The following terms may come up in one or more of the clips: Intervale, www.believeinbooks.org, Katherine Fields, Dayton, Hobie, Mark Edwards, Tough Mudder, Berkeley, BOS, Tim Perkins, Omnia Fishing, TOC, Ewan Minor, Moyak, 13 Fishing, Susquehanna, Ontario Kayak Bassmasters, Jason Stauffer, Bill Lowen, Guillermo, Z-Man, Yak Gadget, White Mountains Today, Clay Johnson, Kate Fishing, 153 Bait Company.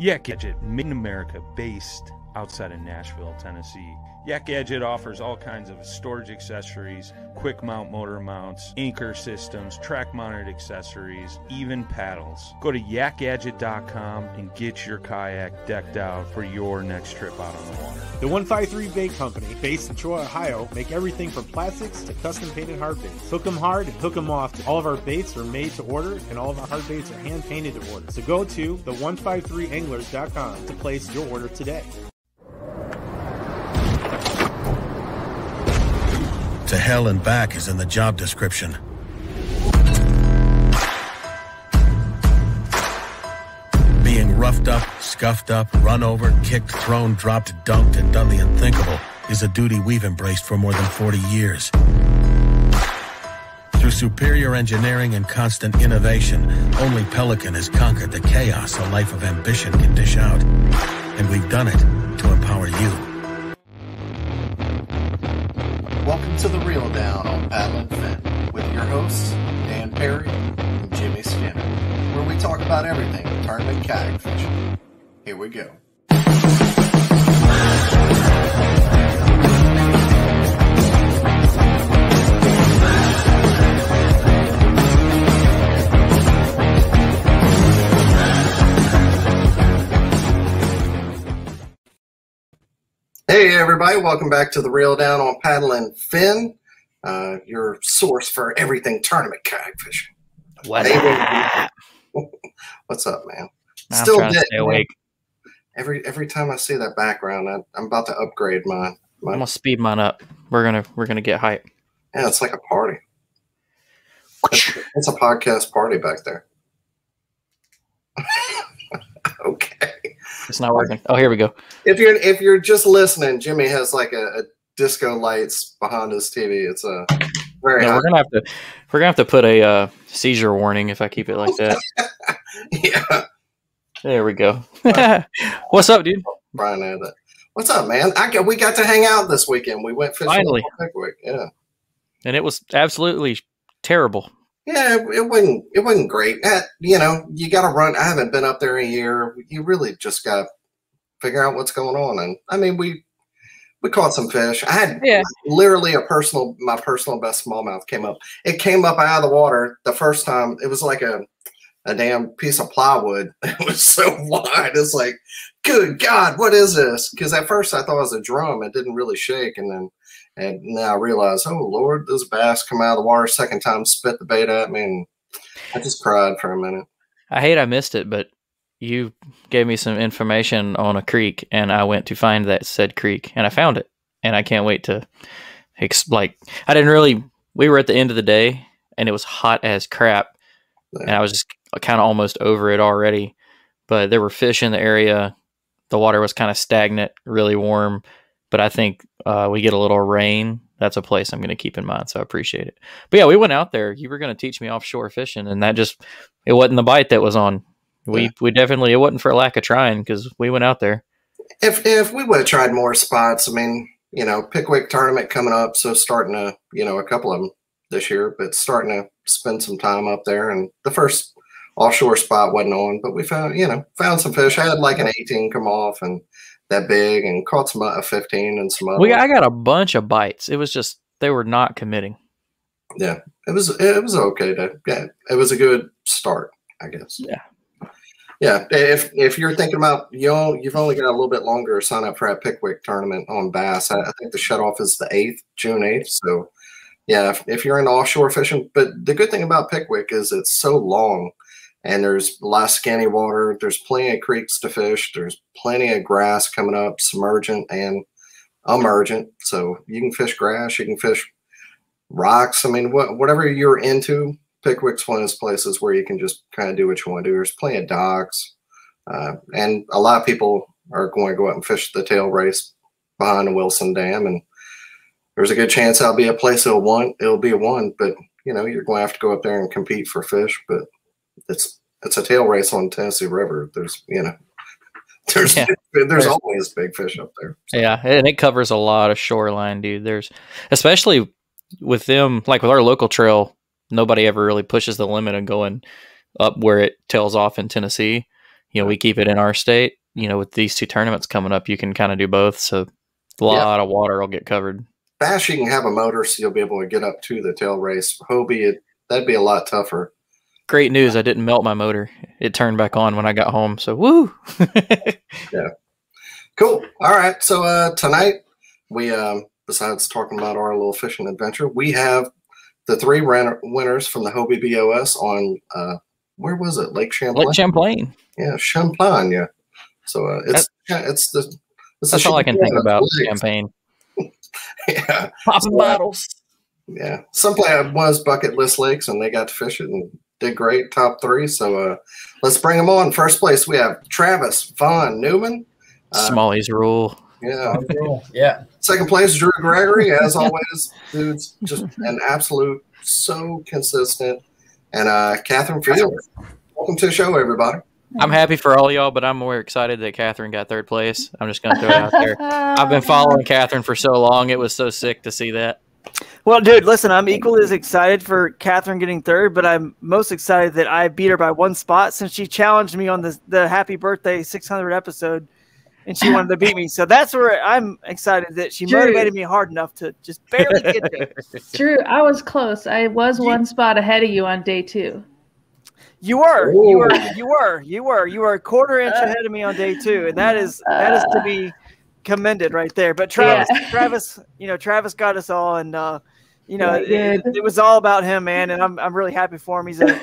Yak Gadget, made in America, based outside of Nashville, Tennessee. Yak Gadget offers all kinds of storage accessories, quick mount motor mounts, anchor systems, track mounted accessories, even paddles. Go to yakgadget.com and get your kayak decked out for your next trip out on the water. The 153 Bait Company, based in Troy, Ohio, make everything from plastics to custom painted hard baits. Hook them hard and hook them off. All of our baits are made to order and all of our hard baits are hand painted to order. So go to the153anglers.com to place your order today. To hell and back is in the job description. Being roughed up, scuffed up, run over, kicked, thrown, dropped, dumped, and done the unthinkable is a duty we've embraced for more than 40 years. Through superior engineering and constant innovation, only Pelican has conquered the chaos a life of ambition can dish out. And we've done it to empower you. Welcome to The Reel Down on Paddle N' Fin with your hosts, Dan Perry and Jimmy Skinner, where we talk about everything tournament kayak fishing. Here we go. Hey everybody, welcome back to The Reel Down on Paddle N' Fin, your source for everything tournament kayak fishing. What's up? What's up, man? I'm still dead, stay awake. Man. Every time I see that background, I'm about to upgrade mine. I'm gonna speed mine up. We're gonna get hype. Yeah, it's like a party. It's a podcast party back there. Okay. It's not working. Oh, here we go. If you're just listening, Jimmy has like a disco lights behind his TV. It's a very. No, we're gonna have to put a seizure warning if I keep it like that. Yeah. There we go. Right. What's up, dude? Brian had that. What's up, man? We got to hang out this weekend. We went fishing. Finally. Pickwick. Yeah. And it was absolutely terrible. Yeah, it wasn't great. You know, you got to run. I haven't been up there in a year. You really just got to figure out what's going on. And I mean, we caught some fish. I had literally my personal best smallmouth came up. It came up out of the water the first time. It was like a damn piece of plywood. It was so wide. It's like, good God, what is this? Because at first I thought it was a drum. It didn't really shake, and now I realize, oh Lord, this bass come out of the water second time, spit the bait at me, and I just cried for a minute. I hate I missed it, but you gave me some information on a creek, and I went to find that said creek, and I found it, and I can't wait to we were at the end of the day, and it was hot as crap, and I was just kind of almost over it already, but there were fish in the area. The water was kind of stagnant, really warm, but I think we get a little rain. That's a place I'm going to keep in mind, so I appreciate it. But yeah, we went out there. You were going to teach me offshore fishing, and that just, it wasn't the bite that was on. We definitely, it wasn't for lack of trying, because we went out there. If we would have tried more spots, I mean, you know, Pickwick tournament coming up, so starting to, you know, a couple of them this year, but starting to spend some time up there. And the first offshore spot wasn't on, but we found some fish. I had like an 18 come off, and that big, and caught some a 15 and some other. I got a bunch of bites. It was just they were not committing. Yeah, it was okay. It was a good start, I guess. Yeah. If you're thinking about you've only got a little bit longer to sign up for a Pickwick tournament on bass. I think the shutoff is the 8th, June 8th. So yeah, if you're into offshore fishing, but the good thing about Pickwick is it's so long. And there's a lot of scanty water. There's plenty of creeks to fish. There's plenty of grass coming up, submergent and emergent. So you can fish grass. You can fish rocks. I mean, whatever you're into, Pickwick's one of those places where you can just kind of do what you want to do. There's plenty of docks. And a lot of people are going to go out and fish the tail race behind the Wilson Dam. And there's a good chance that'll be a place it'll be one. But, you know, you're going to have to go up there and compete for fish. But it's a tail race on Tennessee River. There's always big fish up there. So. Yeah, and it covers a lot of shoreline, dude. There's, especially with them, like with our local trail, nobody ever really pushes the limit on going up where it tails off in Tennessee. you know, we keep it in our state. You know, with these two tournaments coming up, you can kind of do both. So a lot of water will get covered. Bass, you can have a motor, so you'll be able to get up to the tail race. Hobie, that'd be a lot tougher. Great news. I didn't melt my motor. It turned back on when I got home. So, woo. Yeah. Cool. All right. So tonight we, besides talking about our little fishing adventure, we have the three winners from the Hobie BOS on, where was it? Lake Champlain. Lake Champlain. Yeah. Champlain. Yeah. So that's all I can think about. Champagne. Yeah. Popping bottles. Yeah. Someplace was bucket list lakes, and they got to fish it and did great. Top three. So let's bring them on. First place, we have Travis Vaughn Newman. Smalley's rule. Yeah. Yeah. Second place, Drew Gregory. As always, dude's just an absolute, so consistent. And Katherine Fields. Welcome to the show, everybody. I'm happy for all y'all, but I'm more excited that Katherine got third place. I'm just going to throw it out there. I've been following Katherine for so long. It was so sick to see that. Well, dude, listen, I'm equally as excited for Katherine getting third, but I'm most excited that I beat her by one spot since she challenged me on the Happy Birthday 600 episode, and she wanted to beat me. So that's where I'm excited that she motivated me hard enough to just barely get there. Drew, I was close. I was one spot ahead of you on day two. You were, ooh. you were a quarter-inch ahead of me on day two, and that is to be commended right there. But Travis, you know, Travis got us all, and you know, it was all about him, man. And I'm really happy for him. He's a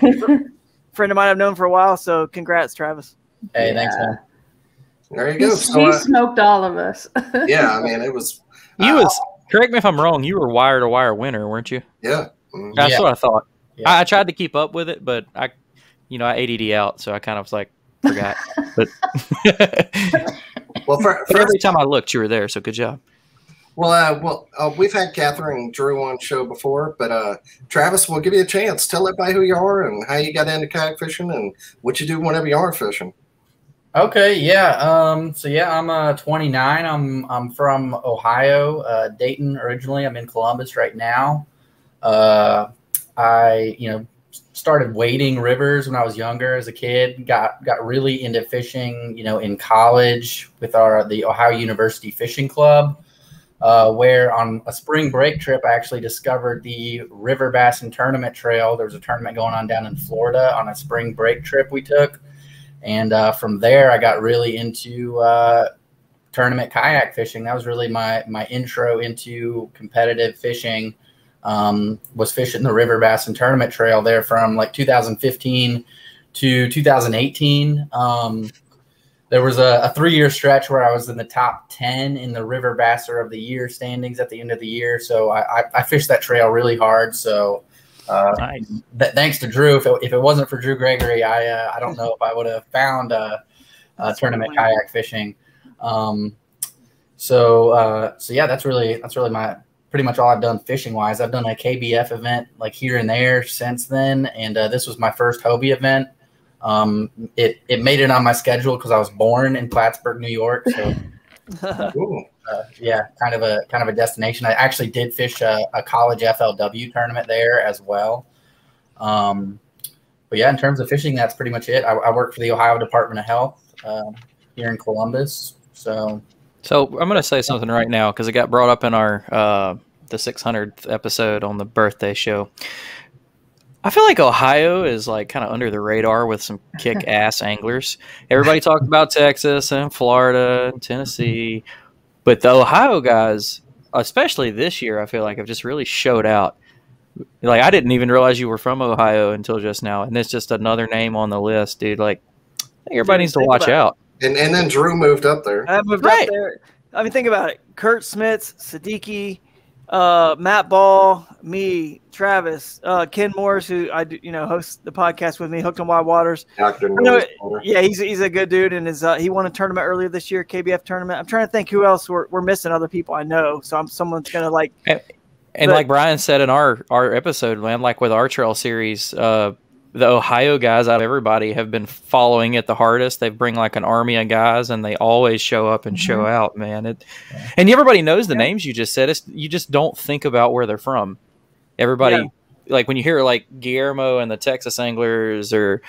friend of mine I've known for a while, so congrats, Travis. Hey, thanks, man. There you go. So, he smoked all of us. Yeah, I mean, it was. You was, correct me if I'm wrong. You were wire to wire winner, weren't you? Yeah, that's what I thought. Yeah. I tried to keep up with it, but I. You know, I ADD out, so I kind of was like, forgot. But well, for every time I looked, you were there, so good job. Well, we've had Katherine and Drew on show before, but Travis, we'll give you a chance. Tell everybody who you are and how you got into kayak fishing and what you do whenever you are fishing. Okay, yeah. So yeah, I'm 29. I'm from Ohio, Dayton originally. I'm in Columbus right now. I started wading rivers when I was younger as a kid, got really into fishing, you know, in college with the Ohio University Fishing Club, where on a spring break trip, I actually discovered the River Bassin tournament trail. There was a tournament going on down in Florida on a spring break trip we took. And from there, I got really into tournament kayak fishing. That was really my intro into competitive fishing. Was fishing the River Bassin tournament trail there from like 2015 to 2018. There was a 3-year stretch where I was in the top 10 in the River Basser of the Year standings at the end of the year. So I fished that trail really hard. So nice. Thanks to Drew. If it wasn't for Drew Gregory, I don't know if I would have found tournament kayak fishing. So yeah, that's really my pretty much all I've done fishing wise. I've done a KBF event like here and there since then. And this was my first Hobie event. It made it on my schedule because I was born in Plattsburgh, New York. So yeah, kind of a destination. I actually did fish a college FLW tournament there as well. But yeah, in terms of fishing, that's pretty much it. I work for the Ohio Department of Health here in Columbus. So I'm going to say something right now because it got brought up in our the 600th episode on the birthday show. I feel like Ohio is like kind of under the radar with some kick-ass anglers. Everybody talks about Texas and Florida and Tennessee, but the Ohio guys, especially this year, I feel like have just really showed out. Like I didn't even realize you were from Ohio until just now, and it's just another name on the list, dude. Like everybody needs to watch out. And then Drew moved up there. I moved up there. I mean, think about it. Kurt Smits, Siddiqui, Matt Ball, me, Travis, Ken Morris, who hosts the podcast with me, Hooked on Wild Waters. Yeah, he's a good dude, and he won a tournament earlier this year, KBF tournament. I'm trying to think who else we're missing. Other people I know, so someone's gonna like. And like Brian said in our episode, man, like with our trail series. The Ohio guys out of everybody have been following it the hardest. They bring like an army of guys, and they always show up and show out, man. And everybody knows the names you just said. You just don't think about where they're from. Everybody, like when you hear like Guillermo and the Texas Anglers, or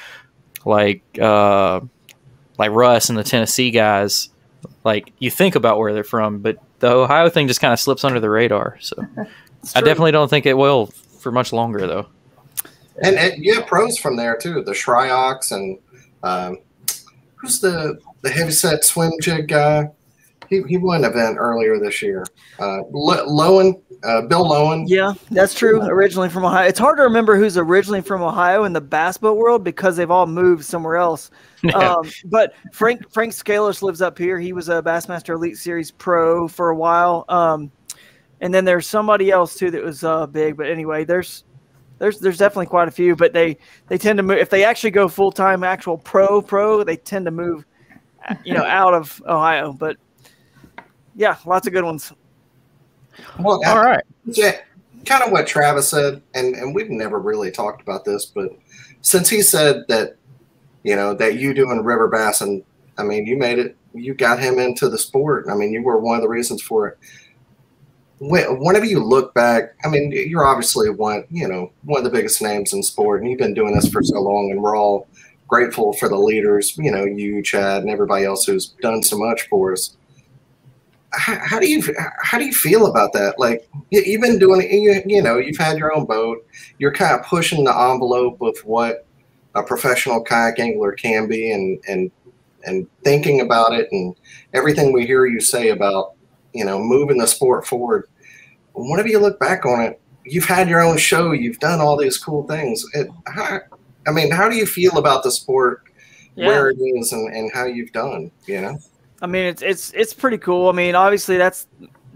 like like Russ and the Tennessee guys, like you think about where they're from, but the Ohio thing just kind of slips under the radar. So I definitely don't think it will for much longer though. And you have pros from there too. The Shryox and who's the heavyset swim jig guy? He won an event earlier this year. Bill Lowen. Yeah, that's true. Originally from Ohio. It's hard to remember who's originally from Ohio in the bass boat world because they've all moved somewhere else. But Frank Scalish lives up here. He was a Bassmaster Elite Series pro for a while. And then there's somebody else too that was big. But anyway, there's definitely quite a few. But they tend to move if they actually go full time actual pro. They tend to move, you know, out of Ohio. But yeah, lots of good ones. Well, all right. Yeah, kind of what Travis said, and we've never really talked about this, but since he said that, you know, that you doing river bassin, I mean, you made it, you got him into the sport. I mean, you were one of the reasons for it. Whenever you look back, I mean, you're obviously one of the biggest names in sport, and you've been doing this for so long, and we're all grateful for the leaders, you know, you, Chad, and everybody else who's done so much for us. How do you feel about that? Like you've been doing it, you know, you've had your own boat. You're kind of pushing the envelope of what a professional kayak angler can be, and thinking about it and everything we hear you say about, you know, moving the sport forward. Whenever you look back on it, you've had your own show. You've done all these cool things. How do you feel about the sport, where it is, and how you've done? You know. I mean, it's pretty cool. I mean, obviously that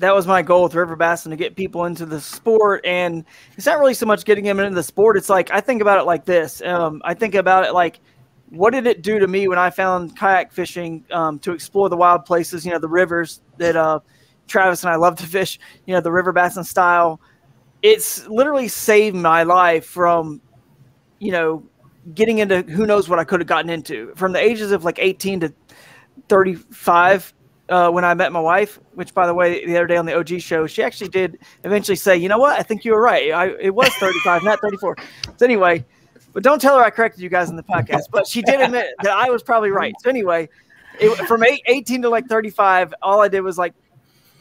was my goal with river bassin, to get people into the sport, and it's not really so much getting them into the sport. It's like, I think about it like this. I think about it like, what did it do to me when I found kayak fishing, to explore the wild places, you know, the rivers that Travis and I love to fish, you know, the river bassin style. It's literally saved my life from, you know, getting into who knows what I could have gotten into from the ages of like 18 to 35 when I met my wife, which, by the way, the other day on the OG show, she actually did eventually say, you know what, I think you were right. It was 35, not 34. So anyway, but don't tell her I corrected you guys in the podcast, but she did admit that I was probably right. So anyway, from 18 to like 35, all I did was like,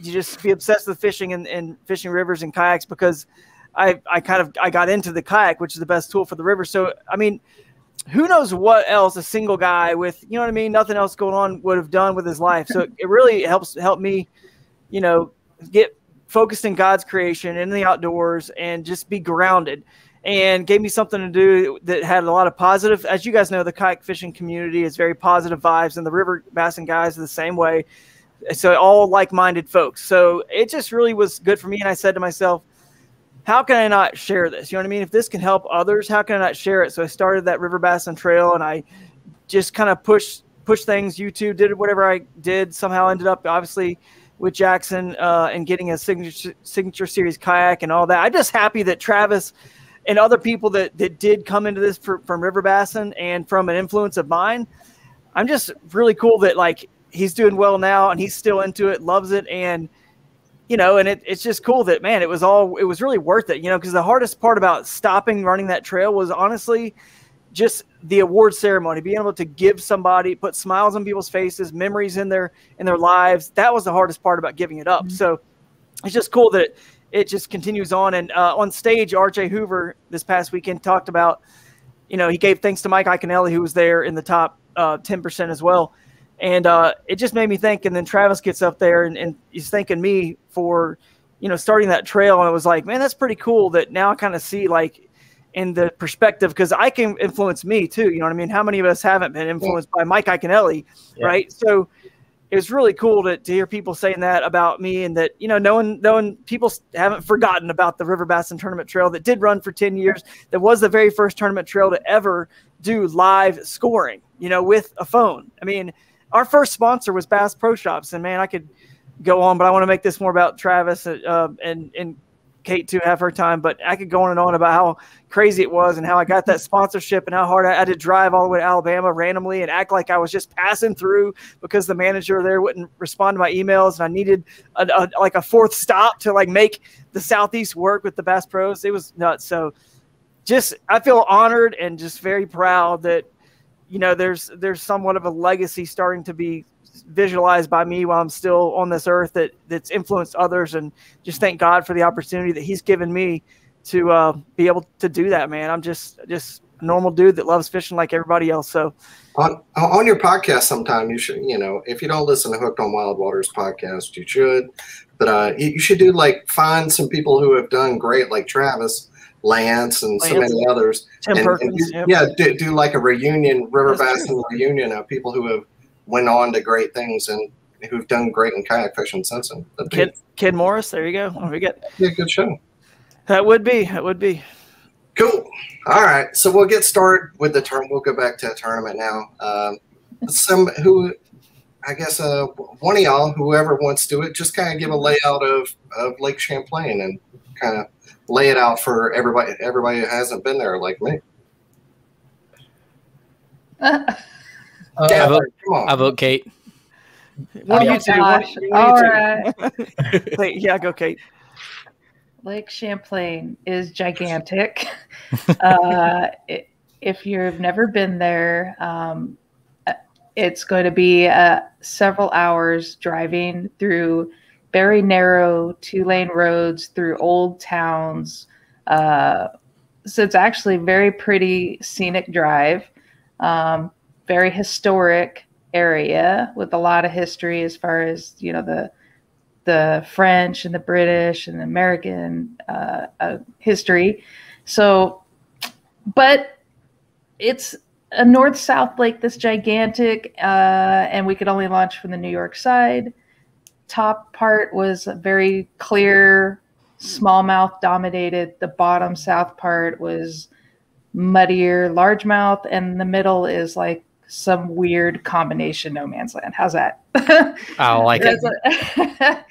you just be obsessed with fishing and fishing rivers and kayaks, because I got into the kayak, which is the best tool for the river. So, I mean, who knows what else a single guy with, you know what I mean, nothing else going on would have done with his life. So it really helped me, you know, get focused in God's creation, in the outdoors, and just be grounded, and gave me something to do that had a lot of positive. As you guys know, the kayak fishing community is very positive vibes, and the river bassin guys are the same way. So all like-minded folks. So it just really was good for me. And I said to myself, how can I not share this? You know what I mean? If this can help others, how can I not share it? So I started that river bassin trail, and I just kind of pushed things. YouTube did whatever I did. Somehow ended up obviously with Jackson and getting a signature series kayak and all that. I'm just happy that Travis and other people that did come into this from river bassin and from an influence of mine. I'm just really cool that like he's doing well now, and he's still into it, loves it, and you know, and it's just cool that, man, it was really worth it, you know, because the hardest part about stopping running that trail was honestly just the award ceremony, being able to give somebody, put smiles on people's faces, memories in their lives. That was the hardest part about giving it up. Mm-hmm. So it's just cool that it just continues on. And on stage, RJ Hoover this past weekend talked about, you know, he gave thanks to Mike Iaconelli, who was there in the top 10% as well. And it just made me think. And then Travis gets up there and he's thanking me for, you know, starting that trail. And I was like, man, that's pretty cool that now I kind of see like in the perspective, because I can influence me too. You know what I mean? How many of us haven't been influenced by Mike Iaconelli, right? So it was really cool to hear people saying that about me, and that, you know, knowing people haven't forgotten about the River Bassin Tournament Trail that did run for 10 years. That was the very first tournament trail to ever do live scoring, you know, with a phone. I mean, our first sponsor was Bass Pro Shops, and man, I could go on, but I want to make this more about Travis and Kate too, have her time, but I could go on and on about how crazy it was and how I got that sponsorship and how hard I had to drive all the way to Alabama randomly and act like I was just passing through because the manager there wouldn't respond to my emails, and I needed like a fourth stop to like make the Southeast work with the Bass Pros. It was nuts. So just, I feel honored and just very proud that you know, there's somewhat of a legacy starting to be visualized by me while I'm still on this earth that's influenced others, and just thank God for the opportunity that he's given me to be able to do that, man. I'm just a normal dude that loves fishing like everybody else. So on your podcast sometime you should, you know, if you don't listen to Hooked on Wild Waters podcast, you should, but you should do, like, find some people who have done great, like Travis, Lance, and so many others. Tim Perkins, and yeah, do like a reunion, River Bassin reunion of people who have went on to great things and who've done great in kayak fishing since then. Kid Morris, there you go. Don't forget. Yeah, good show. That would be. Cool. All right. So we'll get started with the tournament. We'll go back to the tournament now. One of y'all, whoever wants to do it, just kind of give a layout of Lake Champlain and kind of lay it out for everybody who hasn't been there like me. I vote Kate. All right. Wait, yeah, go Kate. Lake Champlain is gigantic. If you've never been there, it's going to be several hours driving through very narrow two-lane roads through old towns. So it's actually a very pretty scenic drive, very historic area with a lot of history as far as, you know, the French and the British and the American history. So, but it's a north-south lake that's gigantic, and we could only launch from the New York side. Top part was very clear, smallmouth dominated. The bottom south part was muddier, largemouth, and the middle is like some weird combination no man's land. How's that? I like it.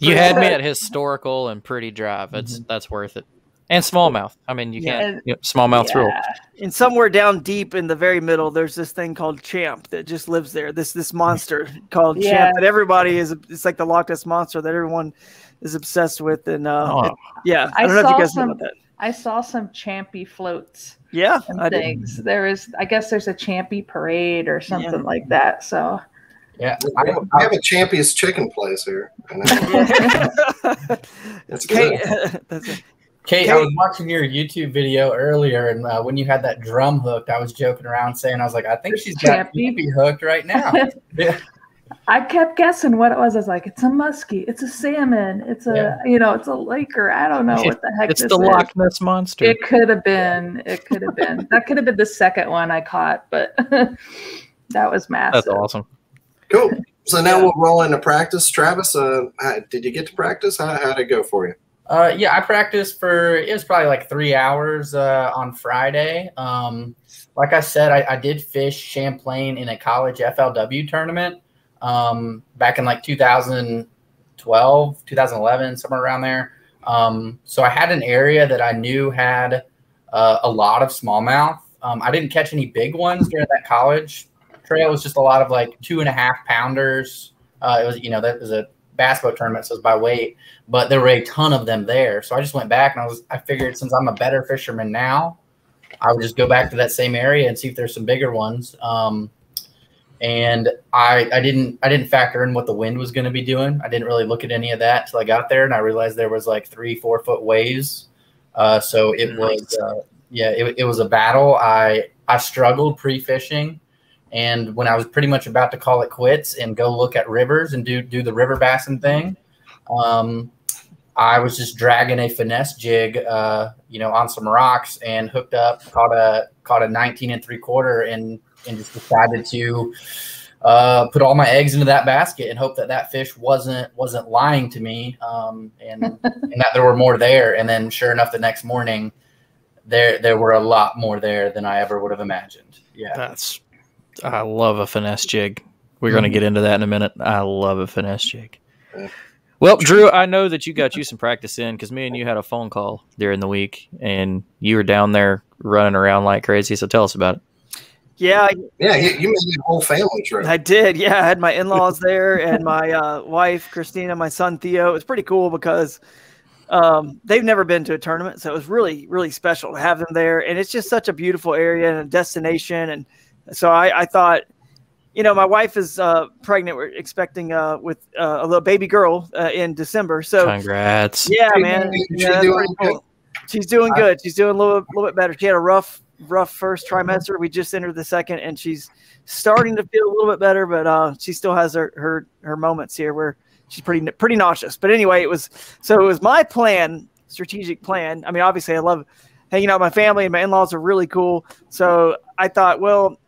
You had me at historical and pretty drive. That's worth it. And smallmouth. I mean, you can't smallmouth rule. And somewhere down deep in the very middle, there's this thing called Champ that just lives there. This monster called Champ that everybody is. It's like the Loch Ness monster that everyone is obsessed with. And I don't know if you guys know about that. I saw some Champy floats. Yeah, I things. Did. There is. I guess there's a Champy parade or something like that. So. Yeah, I have a Champy's chicken place here. That's good. That's it. Kate, I was watching your YouTube video earlier, and when you had that drum hooked, I was joking around saying, I was like, I think she's got Phoebe hooked right now. Yeah. I kept guessing what it was. I was like, it's a muskie, it's a salmon, it's a, you know, it's a laker. I don't know what the heck this is. It's the Loch Ness monster. It could have been. It could have been. That could have been the second one I caught, but that was massive. That's awesome. Cool. So now we'll roll into practice. Travis, did you get to practice? How'd it go for you? Yeah, I practiced for, it was probably like 3 hours on Friday. Like I said, I did fish Champlain in a college FLW tournament back in like 2012, 2011, somewhere around there. So I had an area that I knew had a lot of smallmouth. I didn't catch any big ones during that college trail. It was just a lot of like 2.5 pounders. It was, you know, that was a bass boat tournament, so it's by weight, but there were a ton of them there. So I just went back and I figured, since I'm a better fisherman now, I would just go back to that same area and see if there's some bigger ones. And I didn't factor in what the wind was going to be doing. I didn't really look at any of that till I got there, and I realized there was like 3-4 foot waves. So it was it was a battle. I struggled pre-fishing. And when I was pretty much about to call it quits and go look at rivers and do the river bassin thing, I was just dragging a finesse jig, you know, on some rocks, and hooked up, caught a 19 3/4, and just decided to put all my eggs into that basket and hope that that fish wasn't lying to me, and that there were more there. And then, sure enough, the next morning, there were a lot more there than I ever would have imagined. Yeah, I love a finesse jig. We're going to get into that in a minute. I love a finesse jig. Well, Drew, I know that you got you some practice in, because me and you had a phone call during the week, and you were down there running around like crazy. So tell us about it. Yeah. Yeah, you made your whole family trip. I did. Yeah, I had my in-laws there and my wife, Christina, my son, Theo. It was pretty cool because they've never been to a tournament, so it was really, really special to have them there. And it's just such a beautiful area and a destination, and So I thought, you know, my wife is pregnant. We're expecting with a little baby girl in December. So congrats. Yeah, man. She's doing good. She's doing a little bit better. She had a rough first trimester. We just entered the second, and she's starting to feel a little bit better, but she still has her moments here where she's pretty nauseous. But anyway, it was my plan, strategic plan. I mean, obviously I love hanging out with my family, and my in-laws are really cool. So I thought, well,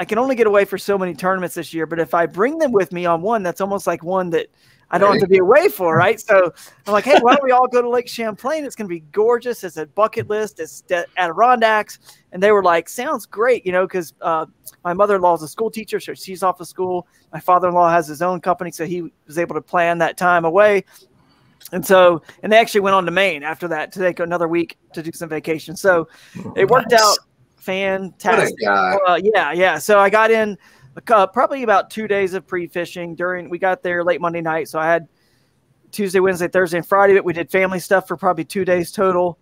I can only get away for so many tournaments this year, but if I bring them with me on one, that's almost like one that I don't have to be away for, right? So I'm like, hey, why don't we all go to Lake Champlain? It's going to be gorgeous. It's a bucket list. It's Adirondacks. And they were like, sounds great, you know, because my mother-in-law is a school teacher, so she's off of school. My father-in-law has his own company, so he was able to plan that time away. And so, and they actually went on to Maine after that to take another week to do some vacation. So it worked out fantastic. Yeah. So I got in probably about 2 days of pre-fishing we got there late Monday night. So I had Tuesday, Wednesday, Thursday, and Friday, but we did family stuff for probably 2 days total.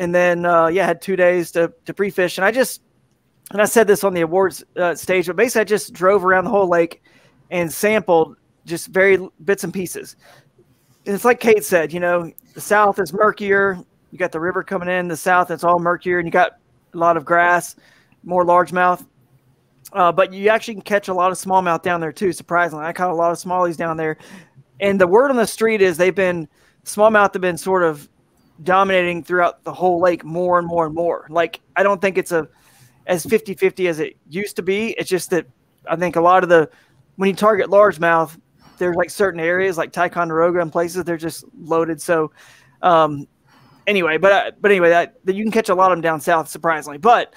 And then, yeah, I had 2 days to pre-fish. And I said this on the awards stage, but basically I just drove around the whole lake and sampled just very bits and pieces. And it's like Kate said, you know, the south is murkier. You got the river coming in the south. It's all murkier, and you got a lot of grass, more largemouth. But you actually can catch a lot of smallmouth down there too, surprisingly. I caught a lot of smallies down there. And the word on the street is smallmouth have been sort of dominating throughout the whole lake more and more and more. Like, I don't think it's as 50-50 as it used to be. It's just that I think a lot of when you target largemouth, there's like certain areas like Ticonderoga and places, they're just loaded. So anyway, but you can catch a lot of them down south, surprisingly. But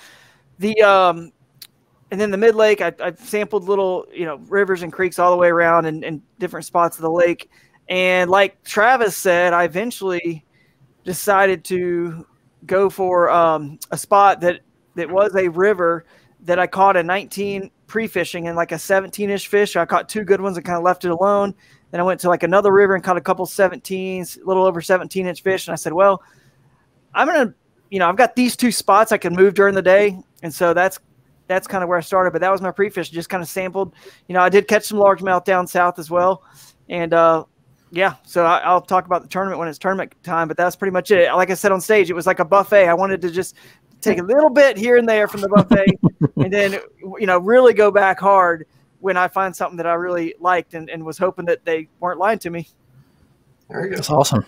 and then the mid lake, I sampled little, you know, rivers and creeks all the way around and different spots of the lake. And like Travis said, I eventually decided to go for a spot that was a river that I caught a 19 pre-fishing and like a 17-ish fish. I caught two good ones and kind of left it alone. Then I went to like another river and caught a couple 17s, a little over 17-inch fish. And I said, well, I'm going to, you know, I've got these two spots I can move during the day. And so that's kind of where I started, but that was my pre-fish. Just kind of sampled. You know, I did catch some largemouth down south as well. And, yeah, so I'll talk about the tournament when it's tournament time, but that's pretty much it. Like I said on stage, it was like a buffet. I wanted to just take a little bit here and there from the buffet and then, you know, really go back hard when I find something that I really liked and was hoping that they weren't lying to me. There you go. That's awesome.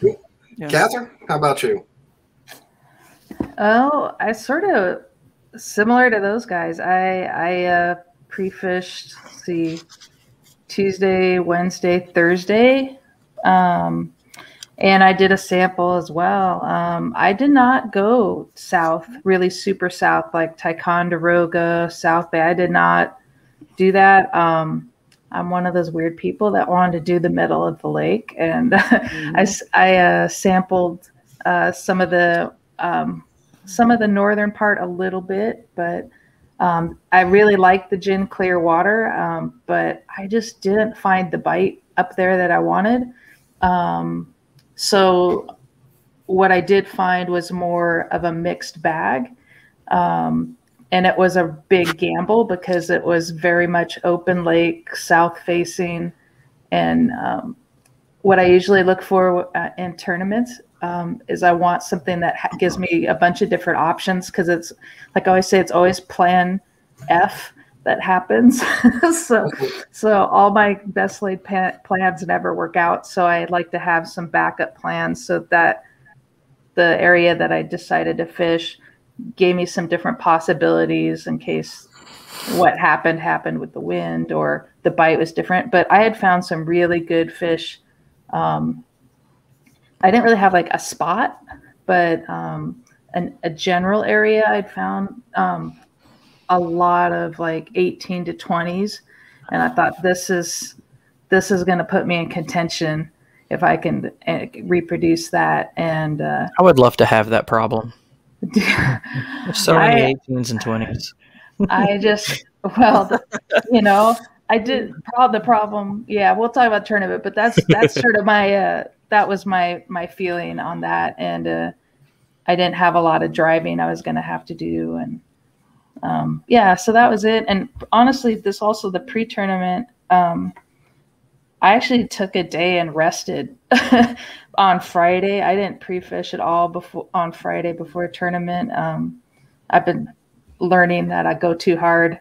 Yeah. Katherine, how about you? Oh, I sort of – similar to those guys, I pre-fished, let's see, Tuesday, Wednesday, Thursday, and I did a sample as well. I did not go south, really super south, like Ticonderoga, South Bay. I did not do that. I'm one of those weird people that wanted to do the middle of the lake, and I sampled some of the northern part a little bit, but I really liked the gin clear water, but I just didn't find the bite up there that I wanted. So what I did find was more of a mixed bag, and it was a big gamble because it was very much open lake, south facing, and what I usually look for in tournaments is I want something that gives me a bunch of different options, because it's like I always say, it's always plan F that happens. so all my best laid plans never work out. So I like to have some backup plans so that the area that I decided to fish gave me some different possibilities in case what happened with the wind or the bite was different. But I had found some really good fish. I didn't really have like a spot, but a general area. I'd found a lot of like 18 to 20s, and I thought this is going to put me in contention if I can reproduce that. And I would love to have that problem. So many 18s and 20s. I just, well, you know, I did the problem. Yeah, we'll talk about tournament, but that's sort of my. That was my feeling on that, and I didn't have a lot of driving I was going to have to do, and yeah, so that was it. And honestly, this also the pre-tournament, I actually took a day and rested on Friday. I didn't pre-fish at all before on Friday before a tournament. I've been learning that I go too hard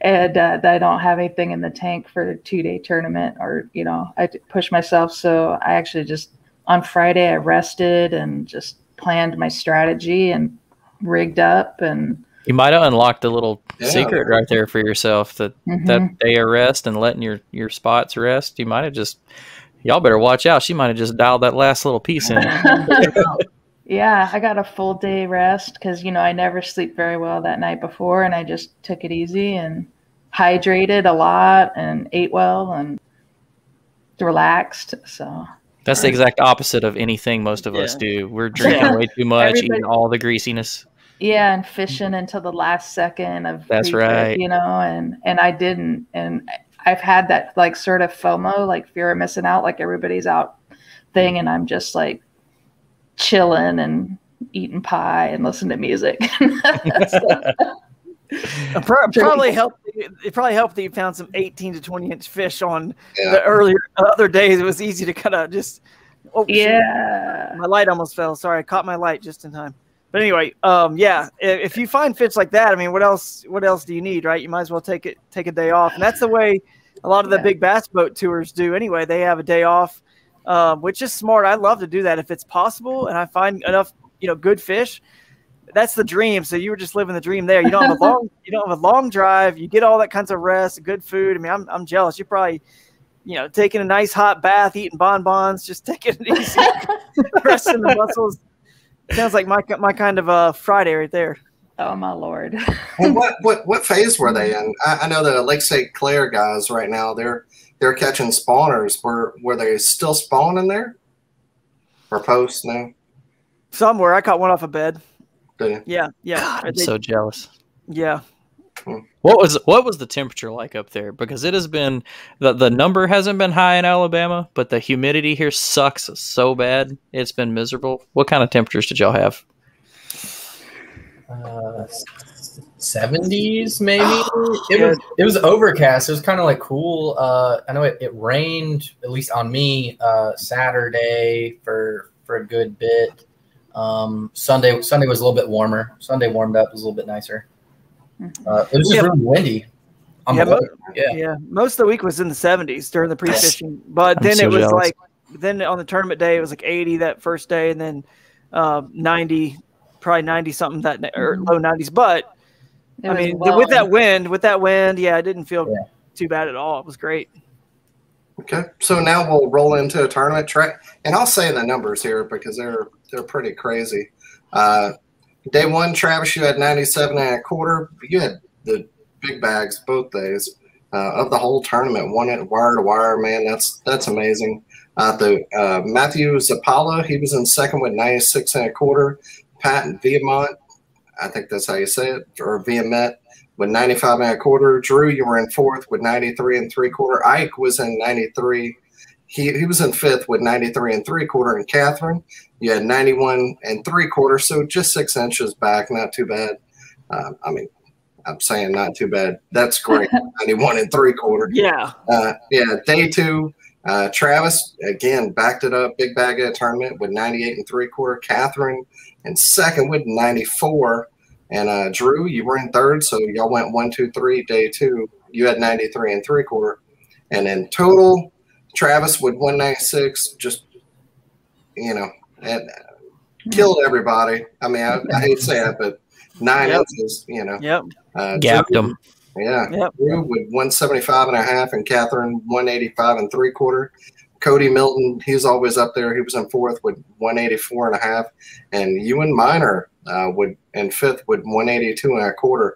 and that I don't have anything in the tank for a two-day tournament, or, you know, I push myself. So I actually just on Friday I rested and just planned my strategy and rigged up. And you might have unlocked a little secret right there for yourself, that that day of rest and letting your spots rest. You might have just, y'all better watch out, she might have just dialed that last little piece in. Yeah, I got a full day rest because, you know, I never sleep very well that night before, and I just took it easy and hydrated a lot and ate well and relaxed. So that's the exact opposite of anything most of us do. We're drinking way too much, eating all the greasiness. Yeah, and fishing until the last second of That's right. You know, and I didn't. And I've had that, like, sort of FOMO, like fear of missing out, like everybody's out thing, and I'm just like chilling and eating pie and listening to music. It probably helped that you found some 18 to 20 inch fish on the earlier other days. It was easy to kind of just shoot. My light almost fell. Sorry, I caught my light just in time. But anyway, yeah, if you find fish like that, I mean, what else do you need, right? You might as well take a day off. And that's the way a lot of the big bass boat tours do anyway. They have a day off, which is smart. I love to do that if it's possible and I find enough, you know, good fish. That's the dream. So you were just living the dream there. You don't have a long, you don't have a long drive. You get all that kinds of rest, good food. I mean, I'm jealous. You're probably, you know, taking a nice hot bath, eating bonbons, just taking it easy, resting the muscles. Sounds like my kind of Friday right there. Oh my Lord. And what phase were they in? I know the Lake St. Clair guys right now, they're catching spawners. Were they still spawning there? Or posts now? Somewhere. I caught one off a bed. Yeah, yeah. God, I'm so jealous. Yeah. What was the temperature like up there? Because it has been, the number hasn't been high in Alabama, but the humidity here sucks so bad. It's been miserable. What kind of temperatures did y'all have? 70s maybe. It was overcast. It was kind of like cool. I know it rained, at least on me, Saturday for a good bit. Sunday was a little bit warmer. Sunday warmed up, was a little bit nicer. It was just really windy. Most of the week was in the 70s during the pre-fishing, but then it was like, then on the tournament day it was like 80 that first day, and then 90, probably 90 something that, or low 90s. But I mean, with that wind, yeah, it didn't feel too bad at all. It was great. Okay, so now we'll roll into a tournament track, and I'll say the numbers here because they're pretty crazy. Day one, Travis, you had 97.25. You had the big bags both days of the whole tournament, won it wire to wire. Man, that's amazing. Matthew Zappala, he was in second with 96.25. Pat Viamont, I think that's how you say it, or Viamet, with 95.25. Drew, you were in fourth with 93.75. Ike was in 93. He was in fifth with 93.75. And Catherine, you had 91.75. So just 6 inches back. Not too bad. I mean, I'm saying not too bad. That's great. 91.75. Yeah. Yeah. Day two, Travis, again, backed it up. Big bag at a tournament with 98.75. Catherine in second with 94. And Drew, you were in third, so y'all went 1, 2, 3. Day two, you had 93.75, and in total, Travis with 196. Just, you know, and killed everybody. I mean, I hate to say it, but 9 ounces, you know. Yep. Gapped them. Yeah. Yep. Drew with 175.5, and Catherine 185.75. Cody Milton, he's always up there. He was in fourth with 184.5, and Ewan Minor would in fifth with 182.25,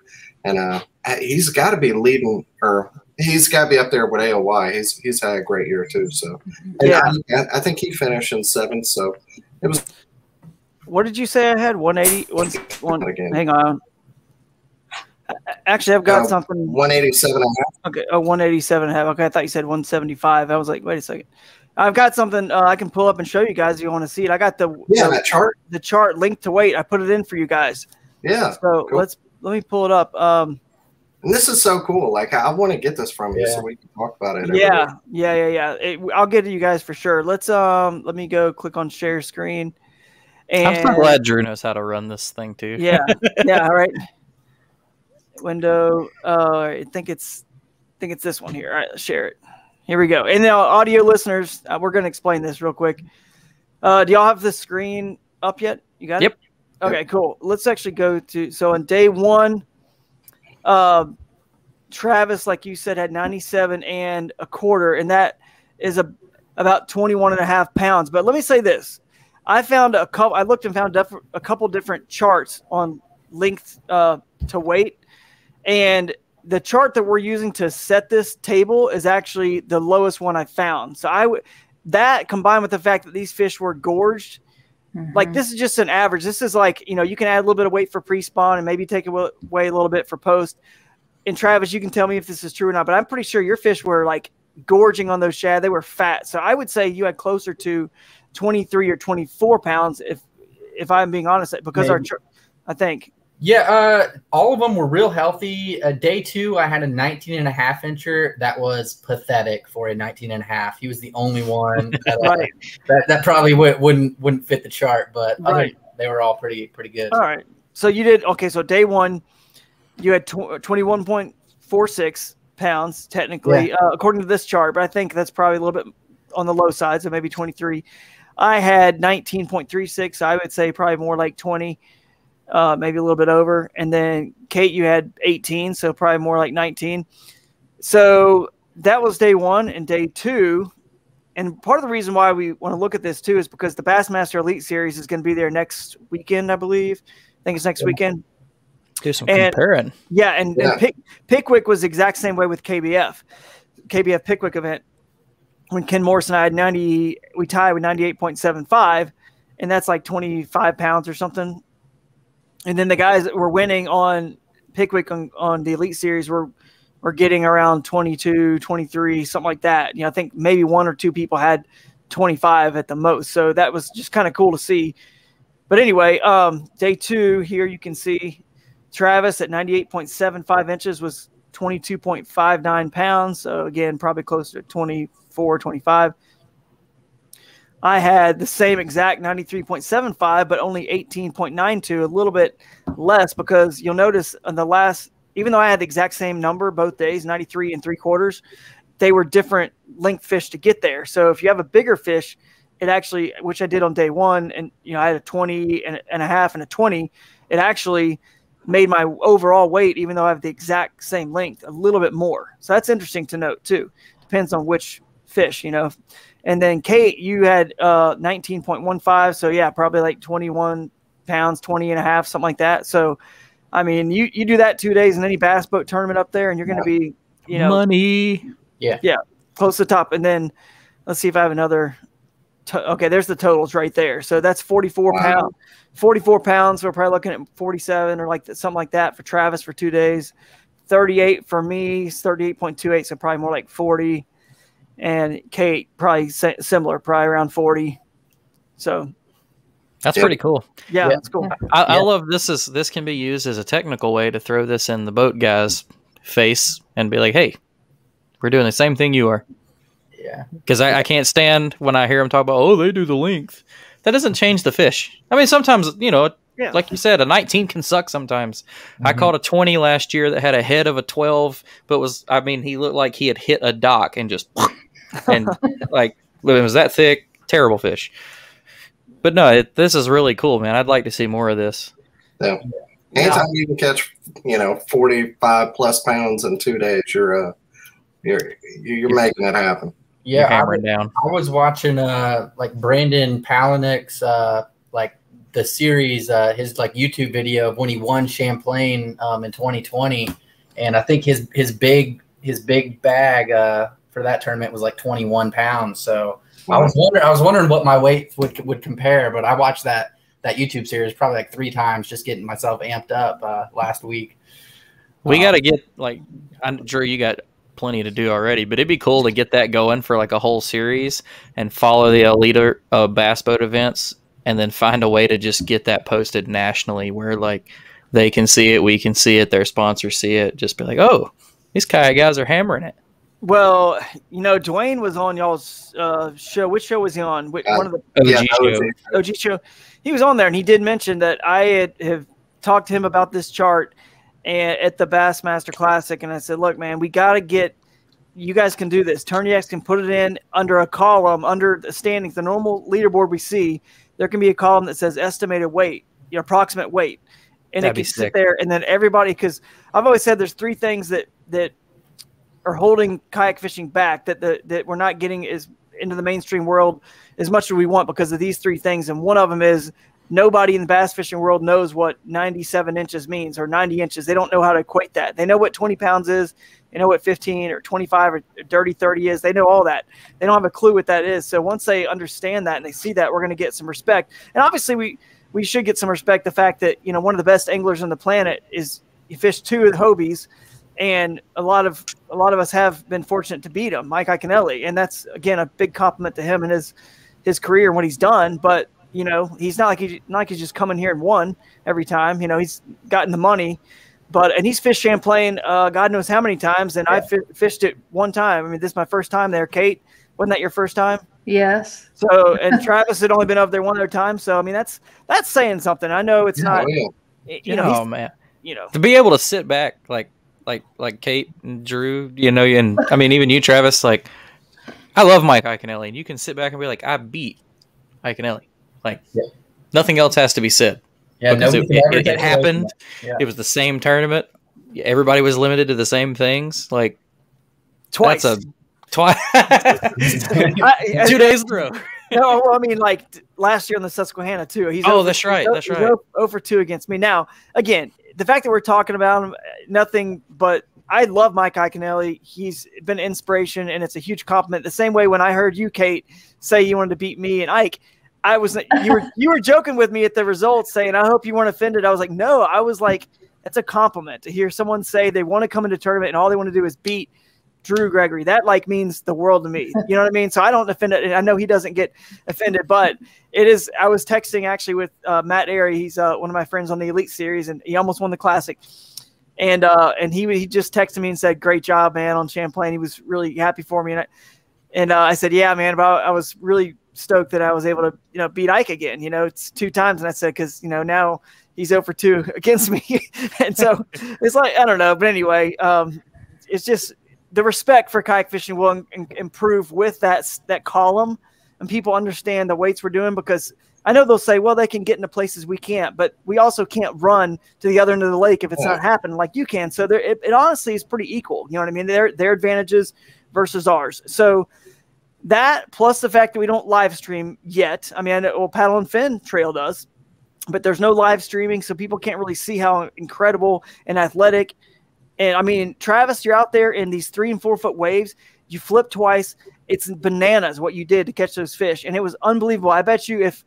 and he's got to be leading, or he's got to be up there with AOY. He's had a great year too. So I think he finished in seventh. So it was. What did you say? I had 181. Hang on. Actually, I've got something. 187.5. Okay. Oh, 187.5. Okay, I thought you said 175. I was like, wait a second. I've got something I can pull up and show you guys if you want to see it. I got the chart linked to weight. I put it in for you guys. Yeah. So cool. Let's let me pull it up. And this is so cool. Like, I want to get this from you so we can talk about it. I'll get to you guys for sure. Let's let me go click on share screen. And I'm so glad Drew knows how to run this thing too. Yeah. Yeah. All right. Window. I think it's this one here. All right, let's share it. Here we go. And now, audio listeners, we're going to explain this real quick. Do y'all have the screen up yet? You got it? Yep. Okay, cool. Let's actually go to – so on day one, Travis, like you said, had 97.25, and that is about 21.5 pounds. But let me say this. I found a couple – I looked and found a couple different charts on length to weight, and – the chart that we're using to set this table is actually the lowest one I found. So that combined with the fact that these fish were gorged, like this is just an average. This is like, you know, you can add a little bit of weight for pre-spawn and maybe take away a little bit for post. And Travis, you can tell me if this is true or not, but I'm pretty sure your fish were like gorging on those shad. They were fat. So I would say you had closer to 23 or 24 pounds. If I'm being honest, because I think, all of them were real healthy. Day two, I had a 19.5 incher. That was pathetic for a 19.5. He was the only one that, that probably wouldn't fit the chart, but they were all pretty good. All right. So you did. Okay. So day one, you had 21.46 pounds technically, according to this chart, but I think that's probably a little bit on the low side. So maybe 23. I had 19.36. I would say probably more like 20. Maybe a little bit over. And then Kate, you had 18, so probably more like 19. So that was day one and day two. And part of the reason why we want to look at this too is because the Bassmaster Elite Series is going to be there next weekend, I believe. I think it's next weekend. Do some comparing. Yeah, and Pickwick was the exact same way with KBF. KBF Pickwick event. When Ken Morris and I had 90, we tied with 98.75, and that's like 25 pounds or something. And then the guys that were winning on Pickwick on the Elite Series were getting around 22, 23, something like that. You know, I think maybe one or two people had 25 at the most. So that was just kind of cool to see. But anyway, day two here you can see Travis at 98.75 inches was 22.59 pounds. So, again, probably closer to 24, 25. I had the same exact 93.75, but only 18.92, a little bit less because you'll notice on the last, even though I had the exact same number both days, 93.75, they were different length fish to get there. So if you have a bigger fish, it actually, which I did on day one, and you know I had a 20.5 and a 20, it actually made my overall weight, even though I have the exact same length, a little bit more. So that's interesting to note too. Depends on which fish, you know. And then Kate, you had 19.15, so yeah, probably like 21 pounds, 20.5, something like that. So, I mean, you do that 2 days in any bass boat tournament up there, and you're going to be, you know, money. Yeah, close to the top. And then let's see if I have another. Okay, there's the totals right there. So that's 44 pounds. 44 pounds. We're probably looking at 47 or like something like that for Travis for 2 days. 38 for me, 38.28, so probably more like 40. And Kate probably similar, probably around 40. So that's pretty cool. Yeah, that's cool. I love this. This can be used as a technical way to throw this in the boat guy's face and be like, "Hey, we're doing the same thing you are." Yeah, because I can't stand when I hear them talk about, "Oh, they do the length." That doesn't change the fish. I mean, sometimes you know. Yeah. Like you said, a 19 can suck sometimes. I caught a 20 last year that had a head of a 12, but I mean, he looked like he had hit a dock and just, and like, it was that thick, terrible fish. But no, this is really cool, man. I'd like to see more of this. Yeah. Anytime you can catch, you know, 45 plus pounds in 2 days, you're making it happen. Yeah. I was watching, like Brandon Palahniuk's, like, the series, his like YouTube video of when he won Champlain in 2020, and I think his big bag for that tournament was like 21 pounds. So I was wondering what my weight would compare, but I watched that YouTube series probably like 3 times, just getting myself amped up last week. We got to get like, I'm sure you got plenty to do already, but it'd be cool to get that going for like a whole series and follow the elite bass boat events. And then find a way to just get that posted nationally where like They can see it. We can see it. Their sponsors see it. Just be like, oh, these kayak guys are hammering it. Well, you know, Dwayne was on y'all's show. Which show was he on? One of the OG show. He was on there, and he did mention that I have talked to him about this chart at the Bassmaster Classic, and I said, look, man, we got to get – you guys can do this. Turn Your X can put it in under a column, under the standings. The normal leaderboard we see, there can be a column that says estimated weight, your approximate weight. And it can sit there, and then everybody – because I've always said there's three things that are holding kayak fishing back, that we're not getting as into the mainstream world as much as we want because of these three things. And one of them is nobody in the bass fishing world knows what 97 inches means or 90 inches. They don't know how to equate that. They know what 20 pounds is. They know what 15 or 25 or dirty 30 is. They know all that. They don't have a clue what that is. So once they understand that and they see that, we're going to get some respect. And obviously we should get some respect. The fact that, you know, one of the best anglers on the planet is he fished two of the Hobies. And a lot of us have been fortunate to beat him, Mike Iaconelli, and that's again a big compliment to him and his career and what he's done. But you know, he's not like he's just come in here and won every time. You know, he's gotten the money, and he's fished Champlain, God knows how many times, and yeah. I fished it one time. I mean, this is my first time there. Kate, wasn't that your first time? Yes. So and Travis had only been up there one other time. So I mean, that's saying something. I know it's not. Yeah. You know, oh man, you know, to be able to sit back like Kate and Drew, you know, and I mean, even you, Travis, like I love Mike Iaconelli, and you can sit back and be like, I beat Iaconelli. Like nothing else has to be said. Yeah, because it happened. Yeah. It was the same tournament. Everybody was limited to the same things. Like twice. Twice. 2 days in a row. No, well, I mean, like last year on the Susquehanna too. He's oh, that's right. That's right. 0 for 2 against me. Now, again, the fact that we're talking about him, nothing but I love Mike Iaconelli. He's been an inspiration, and it's a huge compliment. The same way when I heard you, Kate, say you wanted to beat me and Ike, you were joking with me at the results, saying I hope you weren't offended. I was like, no, I was like, that's a compliment to hear someone say they want to come into a tournament and all they want to do is beat Drew Gregory. That like means the world to me. You know what I mean? So I don't offend it. I know he doesn't get offended, but it is. I was texting actually with Matt Airy. He's one of my friends on the Elite Series, and he almost won the Classic. And he just texted me and said, "Great job, man, on Champlain." He was really happy for me, and I said, "Yeah, man, but I was really stoked that I was able to beat Ike again. You know, it's 2 times." And I said, "Because now he's 0 for 2 against me," and so it's like I don't know, but anyway, it's just. The respect for kayak fishing will improve with that column, and people understand the weights we're doing because I know they'll say, well, they can get into places we can't, but we also can't run to the other end of the lake if it's not happening like you can. So it honestly is pretty equal. You know what I mean? Their advantages versus ours. So that plus the fact that we don't live stream yet. I mean, well, Paddle N' Fin Trail does, but there's no live streaming, so people can't really see how incredible and athletic. And I mean, Travis, you're out there in these 3- and 4-foot waves. You flip twice. It's bananas what you did to catch those fish, and it was unbelievable. I bet you if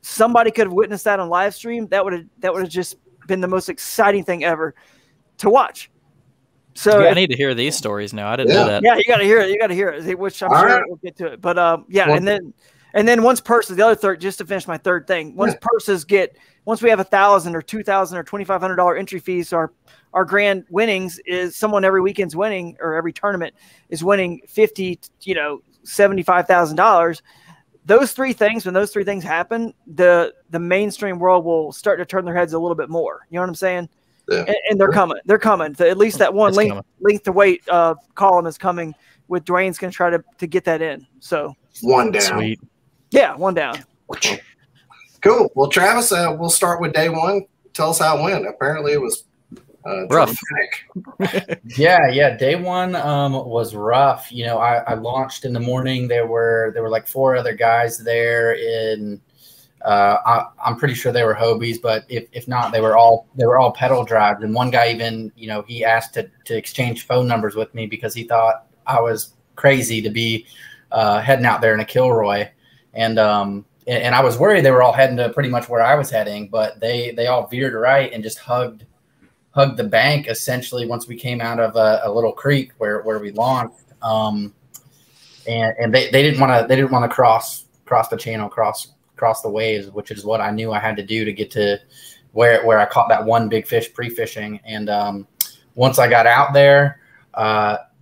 somebody could have witnessed that on live stream, that would have just been the most exciting thing ever to watch. So yeah, I need to hear these stories now. I didn't know that. Yeah, you got to hear it. You got to hear it, which I'm sure we'll get to it. But yeah, and then once purses, the other third, just to finish my third thing, once purses get, once we have $1,000 or $2,000 or $2,500 entry fees, our grand winnings is someone every weekend's winning or every tournament is winning $75,000. Those three things, when those three things happen, the mainstream world will start to turn their heads a little bit more. You know what I'm saying? Yeah. And they're coming. They're coming. At least that one length to weight column is coming. With Dwayne's going to try to get that in. So one down. Sweet. Yeah, one down. Cool. Well, Travis, we'll start with day one. Tell us how it went. Apparently it was rough. Yeah. Day one was rough. You know, I launched in the morning. There were like 4 other guys there in I'm pretty sure they were Hobies, but if not, they were all pedal drives. And one guy even, you know, he asked to exchange phone numbers with me because he thought I was crazy to be heading out there in a Kilroy. And I was worried they were all heading to pretty much where I was heading, but they all veered right and just hugged the bank essentially once we came out of a little creek where we launched. And they didn't want to cross the channel, cross the waves, which is what I knew I had to do to get to where I caught that one big fish pre-fishing. And once I got out there,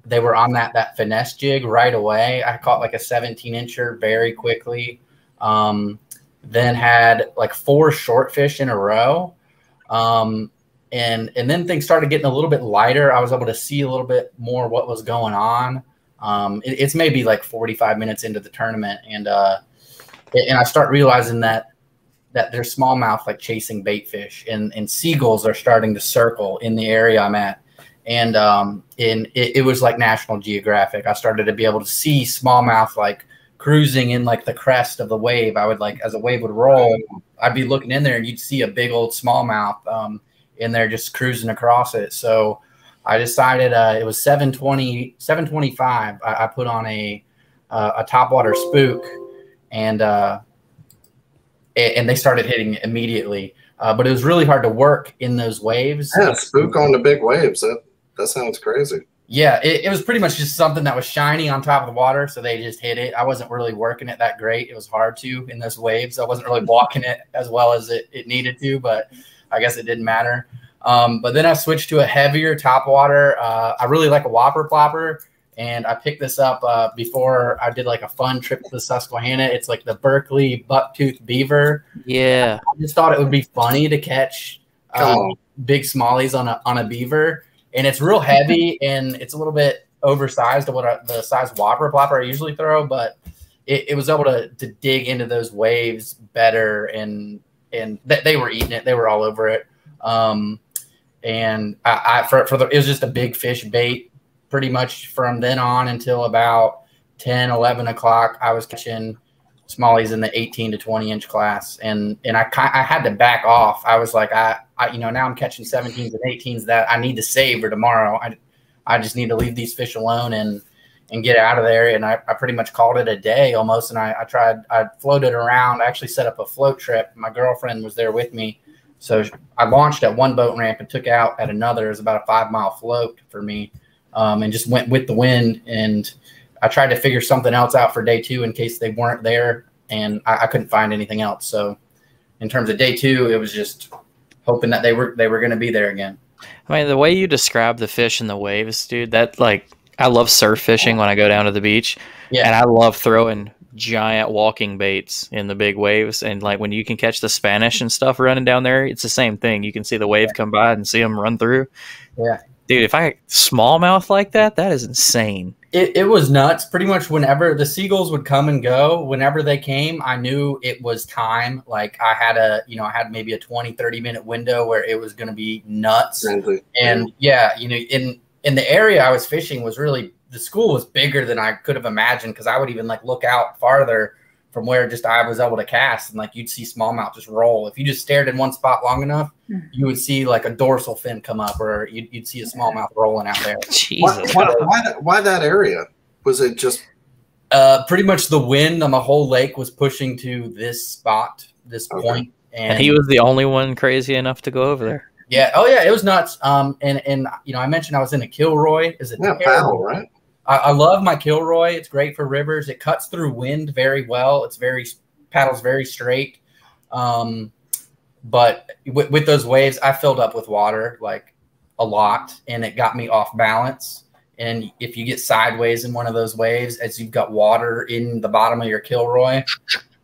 they were on that finesse jig right away. I caught like a 17-incher very quickly. Then had like 4 short fish in a row. And then things started getting a little bit lighter. I was able to see a little bit more what was going on. It's maybe like 45 minutes into the tournament. And I start realizing that there's smallmouth like chasing bait fish, and seagulls are starting to circle in the area I'm at. And it was like National Geographic. I started to be able to see smallmouth like cruising in like the crest of the wave. I would like, as a wave would roll, I'd be looking in there and you'd see a big old smallmouth in there just cruising across it. So I decided it was 7:25. I put on a topwater spook, and they started hitting it immediately. But it was really hard to work in those waves. Yeah, spook on the big waves. That sounds crazy. Yeah, it was pretty much just something that was shiny on top of the water, so they just hit it. I wasn't really working it that great. It was hard to in those waves. I wasn't really walking it as well as it needed to, but I guess it didn't matter. But then I switched to a heavier topwater. I really like a whopper plopper, and I picked this up before I did like a fun trip to the Susquehanna. It's like the Berkeley bucktooth beaver. Yeah. I just thought it would be funny to catch big smallies on a beaver. And it's real heavy, and it's a little bit oversized to what the size whopper plopper I usually throw, but it was able to dig into those waves better, and they were eating it. They were all over it. And it was just a big fish bait pretty much from then on until about 10, 11 o'clock. I was catching smallies in the 18 to 20-inch class, and I had to back off. I was like, now I'm catching 17s and 18s that I need to save for tomorrow. I just need to leave these fish alone and get out of there. And I pretty much called it a day almost. And I floated around. I actually set up a float trip. My girlfriend was there with me, so I launched at one boat ramp and took out at another. It was about a 5-mile float for me, and just went with the wind. And I tried to figure something else out for day 2 in case they weren't there, and I couldn't find anything else. So in terms of day 2, it was just hoping that they were going to be there again. I mean, the way you describe the fish and the waves, dude, that like, I love surf fishing when I go down to the beach, yeah, and I love throwing giant walking baits in the big waves. And like when you can catch the Spanish and stuff running down there, it's the same thing. You can see the wave come by and see them run through. Yeah. Dude, if I smallmouth like that, that is insane. It was nuts. Pretty much whenever the seagulls would come and go, whenever they came, I knew it was time. Like I had maybe a 20, 30-minute window where it was going to be nuts. Exactly. And yeah, in the area I was fishing was really, the school was bigger than I could have imagined, because I would even like look out farther from where just I was able to cast, and like you'd see smallmouth just roll. If you just stared in one spot long enough, you would see like a dorsal fin come up, or you'd see a smallmouth rolling out there. Jesus. Why that area? Was it just pretty much the wind on the whole lake was pushing to this spot, this point, and he was the only one crazy enough to go over there. Yeah. Oh yeah, it was nuts. I mentioned I was in a Kilroy. Is it Paddle, right? I love my Kilroy. It's great for rivers. It cuts through wind very well. It's very, paddles very straight. But with those waves, I filled up with water like a lot, and it got me off balance. And if you get sideways in one of those waves, as you've got water in the bottom of your Kilroy,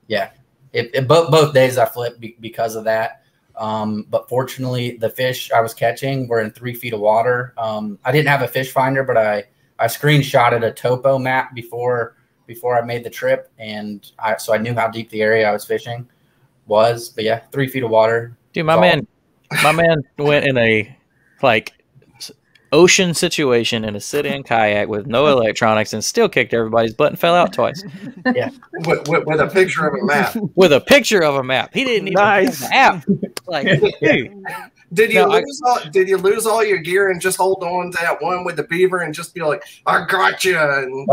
yeah. Both days I flipped because of that. But fortunately, the fish I was catching were in 3 feet of water. I didn't have a fish finder, but I screenshotted a topo map before I made the trip, so I knew how deep the area I was fishing was. But yeah, 3 feet of water. Dude, my man went in a like ocean situation in a sit-in kayak with no electronics and still kicked everybody's butt and fell out twice. Yeah, with a picture of a map. With a picture of a map. He didn't even have an app. Like, dude. Did you lose all your gear and just hold on to that one with the beaver and just be like, I got you? And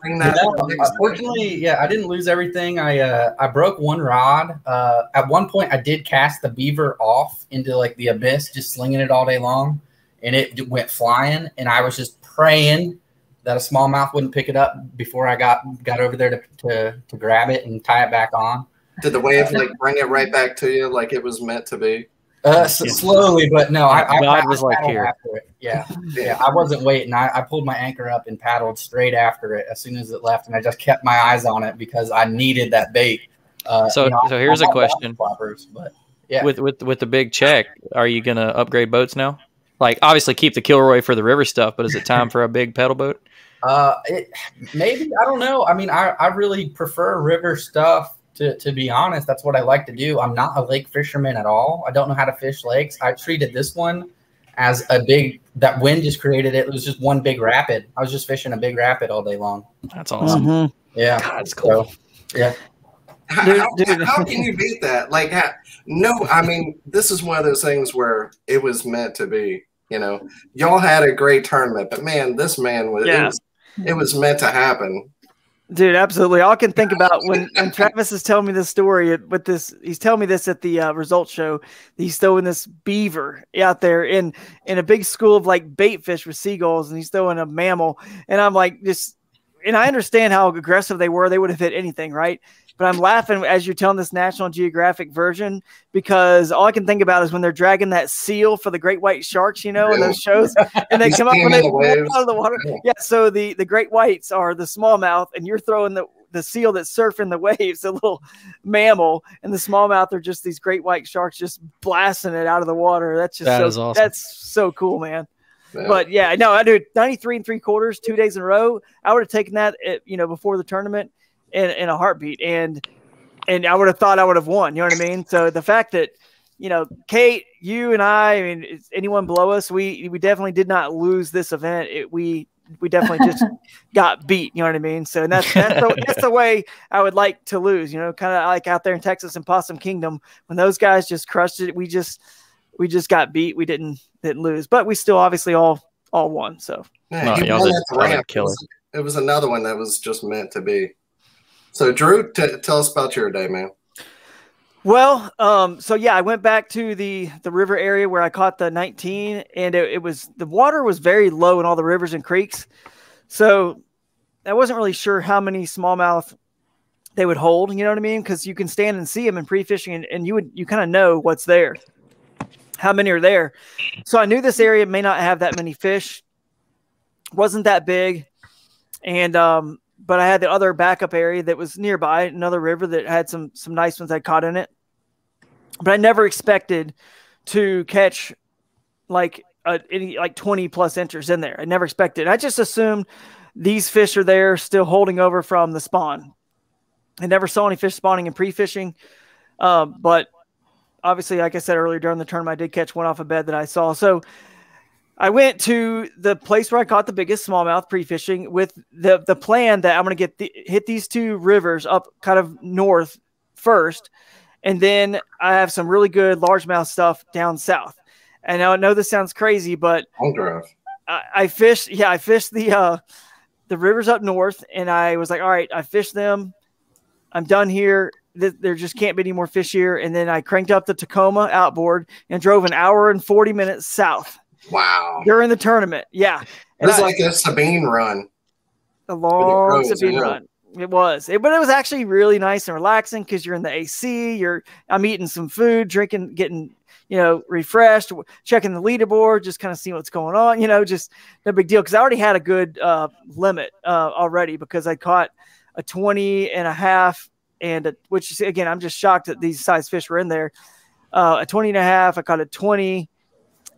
bring that up. Fortunately, yeah, I didn't lose everything. I broke one rod. At one point, I did cast the beaver off into like the abyss, just slinging it all day long, and it went flying. And I was just praying that a smallmouth wouldn't pick it up before I got over there to grab it and tie it back on. Did the wave like bring it right back to you, like it was meant to be? Slowly, but no, I was like here. After it. Yeah. I wasn't waiting. I pulled my anchor up and paddled straight after it as soon as it left, and I just kept my eyes on it because I needed that bait. So here's a question. Floppers, but yeah. With the big check, are you gonna upgrade boats now? Like, obviously keep the Kilroy for the river stuff, but is it time for a big pedal boat? Maybe, I don't know. I mean, I really prefer river stuff, to be honest. That's what I like to do. I'm not a lake fisherman at all. I don't know how to fish lakes. I treated this one as a big, that wind just created it. It was just one big rapid. I was just fishing a big rapid all day long. That's awesome. Mm-hmm. Yeah. God, that's cool. So, yeah. How can you beat that? Like, no, I mean, this is one of those things where it was meant to be, you know. Y'all had a great tournament, but man, this man was, yeah. it was meant to happen. Dude, absolutely. All I can think about when Travis is telling me this story with this, he's telling me this at the results show. He's throwing this beaver out there in a big school of like bait fish with seagulls, and he's throwing a mammal. And I'm like, just, and I understand how aggressive they were. They would have hit anything, right? But I'm laughing as you're telling this National Geographic version, because all I can think about is when they're dragging that seal for the great white sharks, you know, in those shows, and they come up when they pull out of the water. Yeah, so the great whites are the smallmouth, and you're throwing the seal that's surfing the waves, a little mammal, and the smallmouth are just these great white sharks just blasting it out of the water. That's just awesome. That's so cool, man. Yeah. But yeah, no, I do 93 3/4, 2 days in a row. I would have taken that, you know, before the tournament. In a heartbeat, and I would have thought I would have won. You know what I mean? So the fact that, you know, Kate, you and I mean, it's anyone below us, we definitely did not lose this event. We definitely just got beat. You know what I mean? So, and that's the way I would like to lose. You know, kind of like out there in Texas and Possum Kingdom when those guys just crushed it. We just got beat. We didn't lose, but we still obviously all won. So yeah, it was another one that was just meant to be. So, Drew, tell us about your day, man. Well, so, yeah, I went back to the river area where I caught the 19, and the water was very low in all the rivers and creeks. So I wasn't really sure how many smallmouth they would hold, you know what I mean? Because you can stand and see them in pre-fishing, and you kind of know what's there, how many are there. So I knew this area may not have that many fish, wasn't that big, and but I had the other backup area that was nearby, another river that had some nice ones I caught in it. But I never expected to catch like any 20 plus inchers in there. I never expected. I just assumed these fish are there still holding over from the spawn. I never saw any fish spawning in pre-fishing. But obviously, like I said earlier during the tournament, I did catch one off a bed that I saw. So I went to the place where I caught the biggest smallmouth pre-fishing with the plan that I'm going to hit these two rivers up kind of north first, and then I have some really good largemouth stuff down south. And I know this sounds crazy, but I fished the rivers up north, and I was like, all right, I fished them. I'm done here. There just can't be any more fish here. And then I cranked up the Tacoma outboard and drove an hour and 40 minutes south. Wow. During the tournament. Yeah. It was like a Sabine run. A long Sabine run. It was. But it was actually really nice and relaxing because you're in the AC. I'm eating some food, drinking, getting, you know, refreshed, checking the leaderboard, just kind of seeing what's going on, you know, just no big deal. Because I already had a good limit already because I caught a 20.5 and which again, I'm just shocked that these size fish were in there. A 20.5, I caught a 20.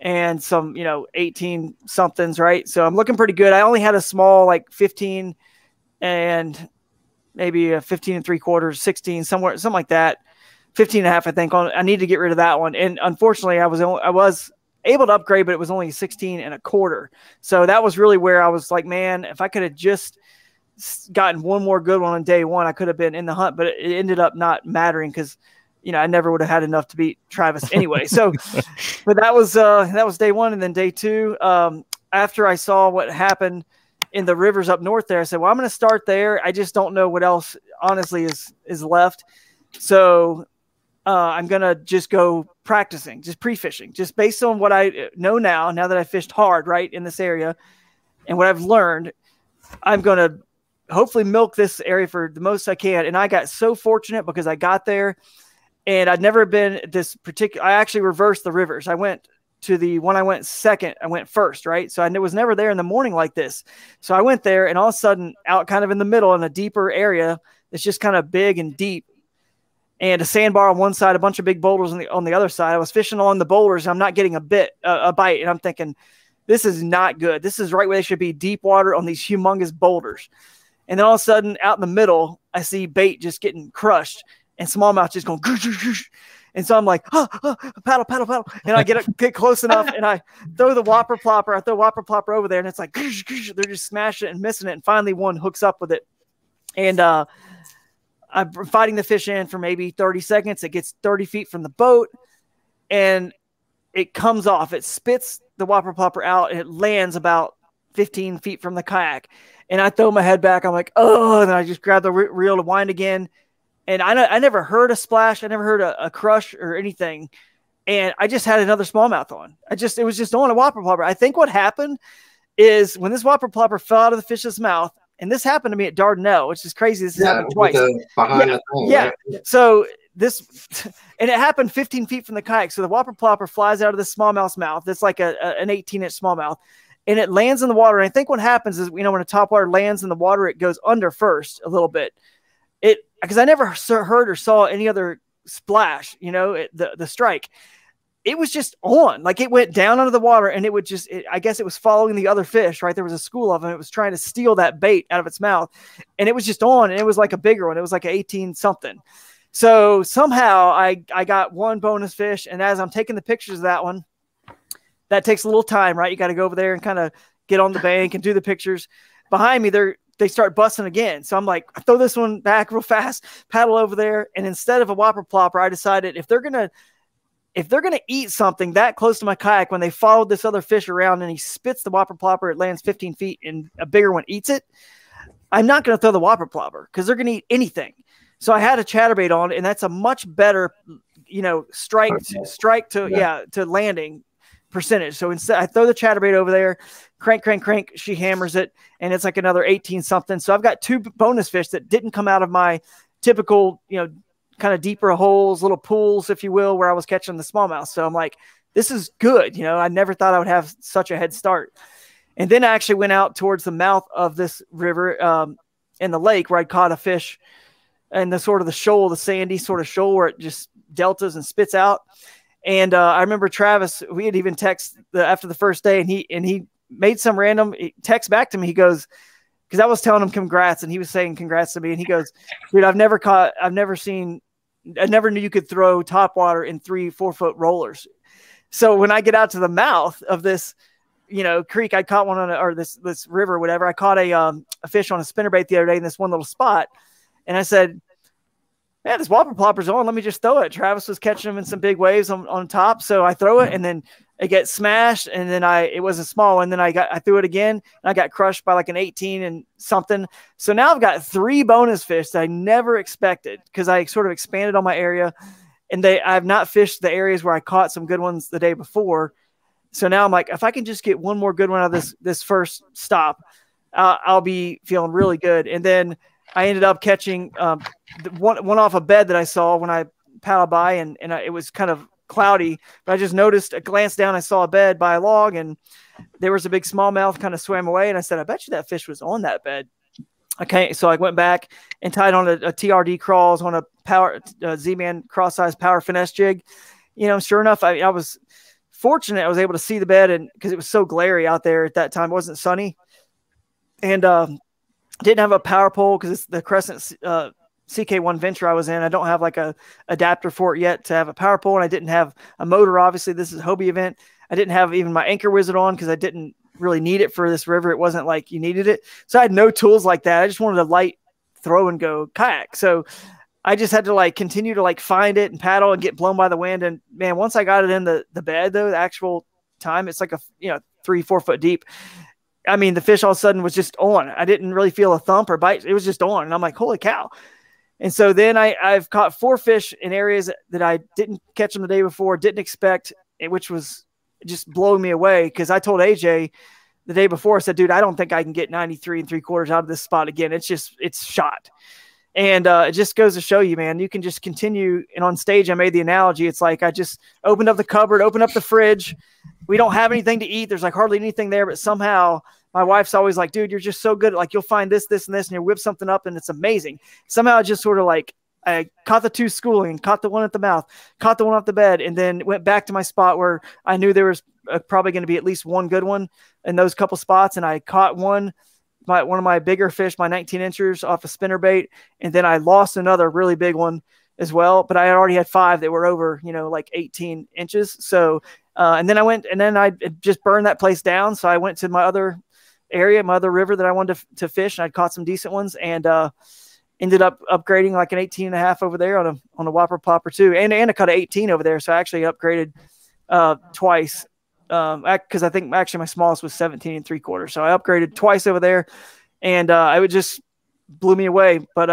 And some, you know, 18 somethings, right? So I'm looking pretty good. I only had a small, like 15 and maybe a 15 3/4, 16, somewhere, something like that. 15.5, I think. I need to get rid of that one. And unfortunately, I was able to upgrade, but it was only 16.25. So that was really where I was like, man, if I could have just gotten one more good one on day one, I could have been in the hunt. But it ended up not mattering because, you know, I never would have had enough to beat Travis anyway. So, but that was day one. And then day two, after I saw what happened in the rivers up north there, I said, well, I'm going to start there. I just don't know what else honestly is left. So, I'm going to just go practicing, just pre-fishing, just based on what I know now that I fished hard, right, in this area and what I've learned, I'm going to hopefully milk this area for the most I can. And I got so fortunate because I got there And I'd never been this particular, I actually reversed the rivers. I went to the one I went second, I went first, right? So I was never there in the morning like this. So I went there, and all of a sudden, out kind of in the middle in a deeper area, it's just kind of big and deep, and a sandbar on one side, a bunch of big boulders on the other side. I was fishing along the boulders, and I'm not getting a bite, and I'm thinking, this is not good. This is right where they should be, deep water on these humongous boulders. And then all of a sudden, out in the middle, I see bait just getting crushed, and smallmouth just going, goosh, goosh, goosh. And so I'm like, oh, oh, paddle, paddle, paddle. And I get close enough, and I throw the whopper plopper. I throw whopper plopper over there, and it's like, goosh, goosh. They're just smashing it and missing it. And finally, one hooks up with it. And I'm fighting the fish in for maybe 30 seconds. It gets 30 feet from the boat, and it comes off. It spits the whopper plopper out, and it lands about 15 feet from the kayak. And I throw my head back. I'm like, oh, and I just grab the reel to wind again. And I never heard a splash. I never heard a crush or anything. And I just had another smallmouth on. It was just on a whopper plopper. I think what happened is when this whopper plopper fell out of the fish's mouth, and this happened to me at Dardanelle, which is crazy. This has happened twice. Yeah. So and it happened 15 feet from the kayak. So the whopper plopper flies out of the smallmouth's mouth. It's like an 18-inch smallmouth. And it lands in the water. And I think what happens is, you know, when a topwater lands in the water, it goes under first a little bit. Because I never heard or saw any other splash, you know, the strike. It was just on. Like, it went down under the water, and it would just – I guess it was following the other fish, right? There was a school of them. It was trying to steal that bait out of its mouth, and it was just on, and it was like a bigger one. It was like an 18-something. So somehow I got one bonus fish, and as I'm taking the pictures of that one, that takes a little time, right? You got to go over there and kind of get on the bank and do the pictures. Behind me, they start busting again. So I'm like, I throw this one back real fast, paddle over there. And instead of a whopper plopper, I decided if they're going to eat something that close to my kayak, when they followed this other fish around and he spits the whopper plopper, it lands 15 feet and a bigger one eats it. I'm not going to throw the whopper plopper because they're going to eat anything. So I had a chatterbait on, and that's a much better, you know, strike to landing percentage. So instead I throw the chatterbait over there, crank, crank, crank. She hammers it, and it's like another 18-something. So I've got two bonus fish that didn't come out of my typical, you know, kind of deeper holes, little pools, if you will, where I was catching the smallmouth. So I'm like, this is good. You know, I never thought I would have such a head start. And then I actually went out towards the mouth of this river in the lake where I caught a fish in the sort of the shoal, the sandy sort of shoal where it just deltas and spits out. And I remember Travis, we had even texted after the first day, and he made some random text back to me. He goes, because I was telling him congrats, and he was saying congrats to me. And he goes, dude, I never knew you could throw topwater in 3-4 foot rollers. So when I get out to the mouth of this, you know, creek, I caught one on this river, whatever. I caught a fish on a spinnerbait the other day in this one little spot. And I said, yeah, this whopper plopper's on. Let me just throw it. Travis was catching them in some big waves on top. So I throw it, and then it gets smashed. And then it was a small one. Then I threw it again, and I got crushed by like an 18-something. So now I've got three bonus fish that I never expected because I sort of expanded on my area, and I've not fished the areas where I caught some good ones the day before. So now I'm like, if I can just get one more good one out of this first stop, I'll be feeling really good. And then I ended up catching one off a bed that I saw when I paddled by, and it was kind of cloudy, but I just noticed a glance down. I saw a bed by a log, and there was a big smallmouth kind of swam away. And I said, I bet you that fish was on that bed. Okay. So I went back and tied on a TRD crawls on a Z-Man cross size power finesse jig. You know, sure enough, I was fortunate. I was able to see the bed, and cause it was so glary out there at that time, it wasn't sunny. And, didn't have a power pole because it's the Crescent CK1 Venture I was in. I don't have like a adapter for it yet to have a power pole, and I didn't have a motor. Obviously, this is a Hobie event. I didn't have even my Anchor Wizard on because I didn't really need it for this river. It wasn't like you needed it. So I had no tools like that. I just wanted a light throw and go kayak. So I just had to like continue to like find it and paddle and get blown by the wind. And man, once I got it in the bed though, the actual time, it's like a, you know, 3-4 foot deep. I mean, the fish all of a sudden was just on. I didn't really feel a thump or bite. It was just on. And I'm like, holy cow. And so then I've caught four fish in areas that I didn't catch them the day before, didn't expect, which was just blowing me away. Because I told AJ the day before, I said, dude, I don't think I can get 93 3/4 out of this spot again. It's shot. And it just goes to show you, man, you can just continue. And on stage, I made the analogy. It's like I just opened up the cupboard, opened up the fridge. We don't have anything to eat. There's like hardly anything there. But somehow my wife's always like, dude, you're just so good. Like you'll find this, this, and this, and you whip something up, and it's amazing. Somehow just sort of like I caught the two schooling, caught the one at the mouth, caught the one off the bed, and then went back to my spot where I knew there was probably going to be at least one good one in those couple spots. And I caught one. One of my bigger fish, my 19 inchers off a spinnerbait. And then I lost another really big one as well, but I had already had five that were over, you know, like 18 inches. So, and then I went and then I just burned that place down. So I went to my other area, my other river that I wanted to fish, and I caught some decent ones and ended up upgrading like an 18.5 over there on a whopper popper too. And I caught an 18 over there. So I actually upgraded twice. Because I think actually my smallest was 17.75, so I upgraded twice over there, and it would just blew me away. But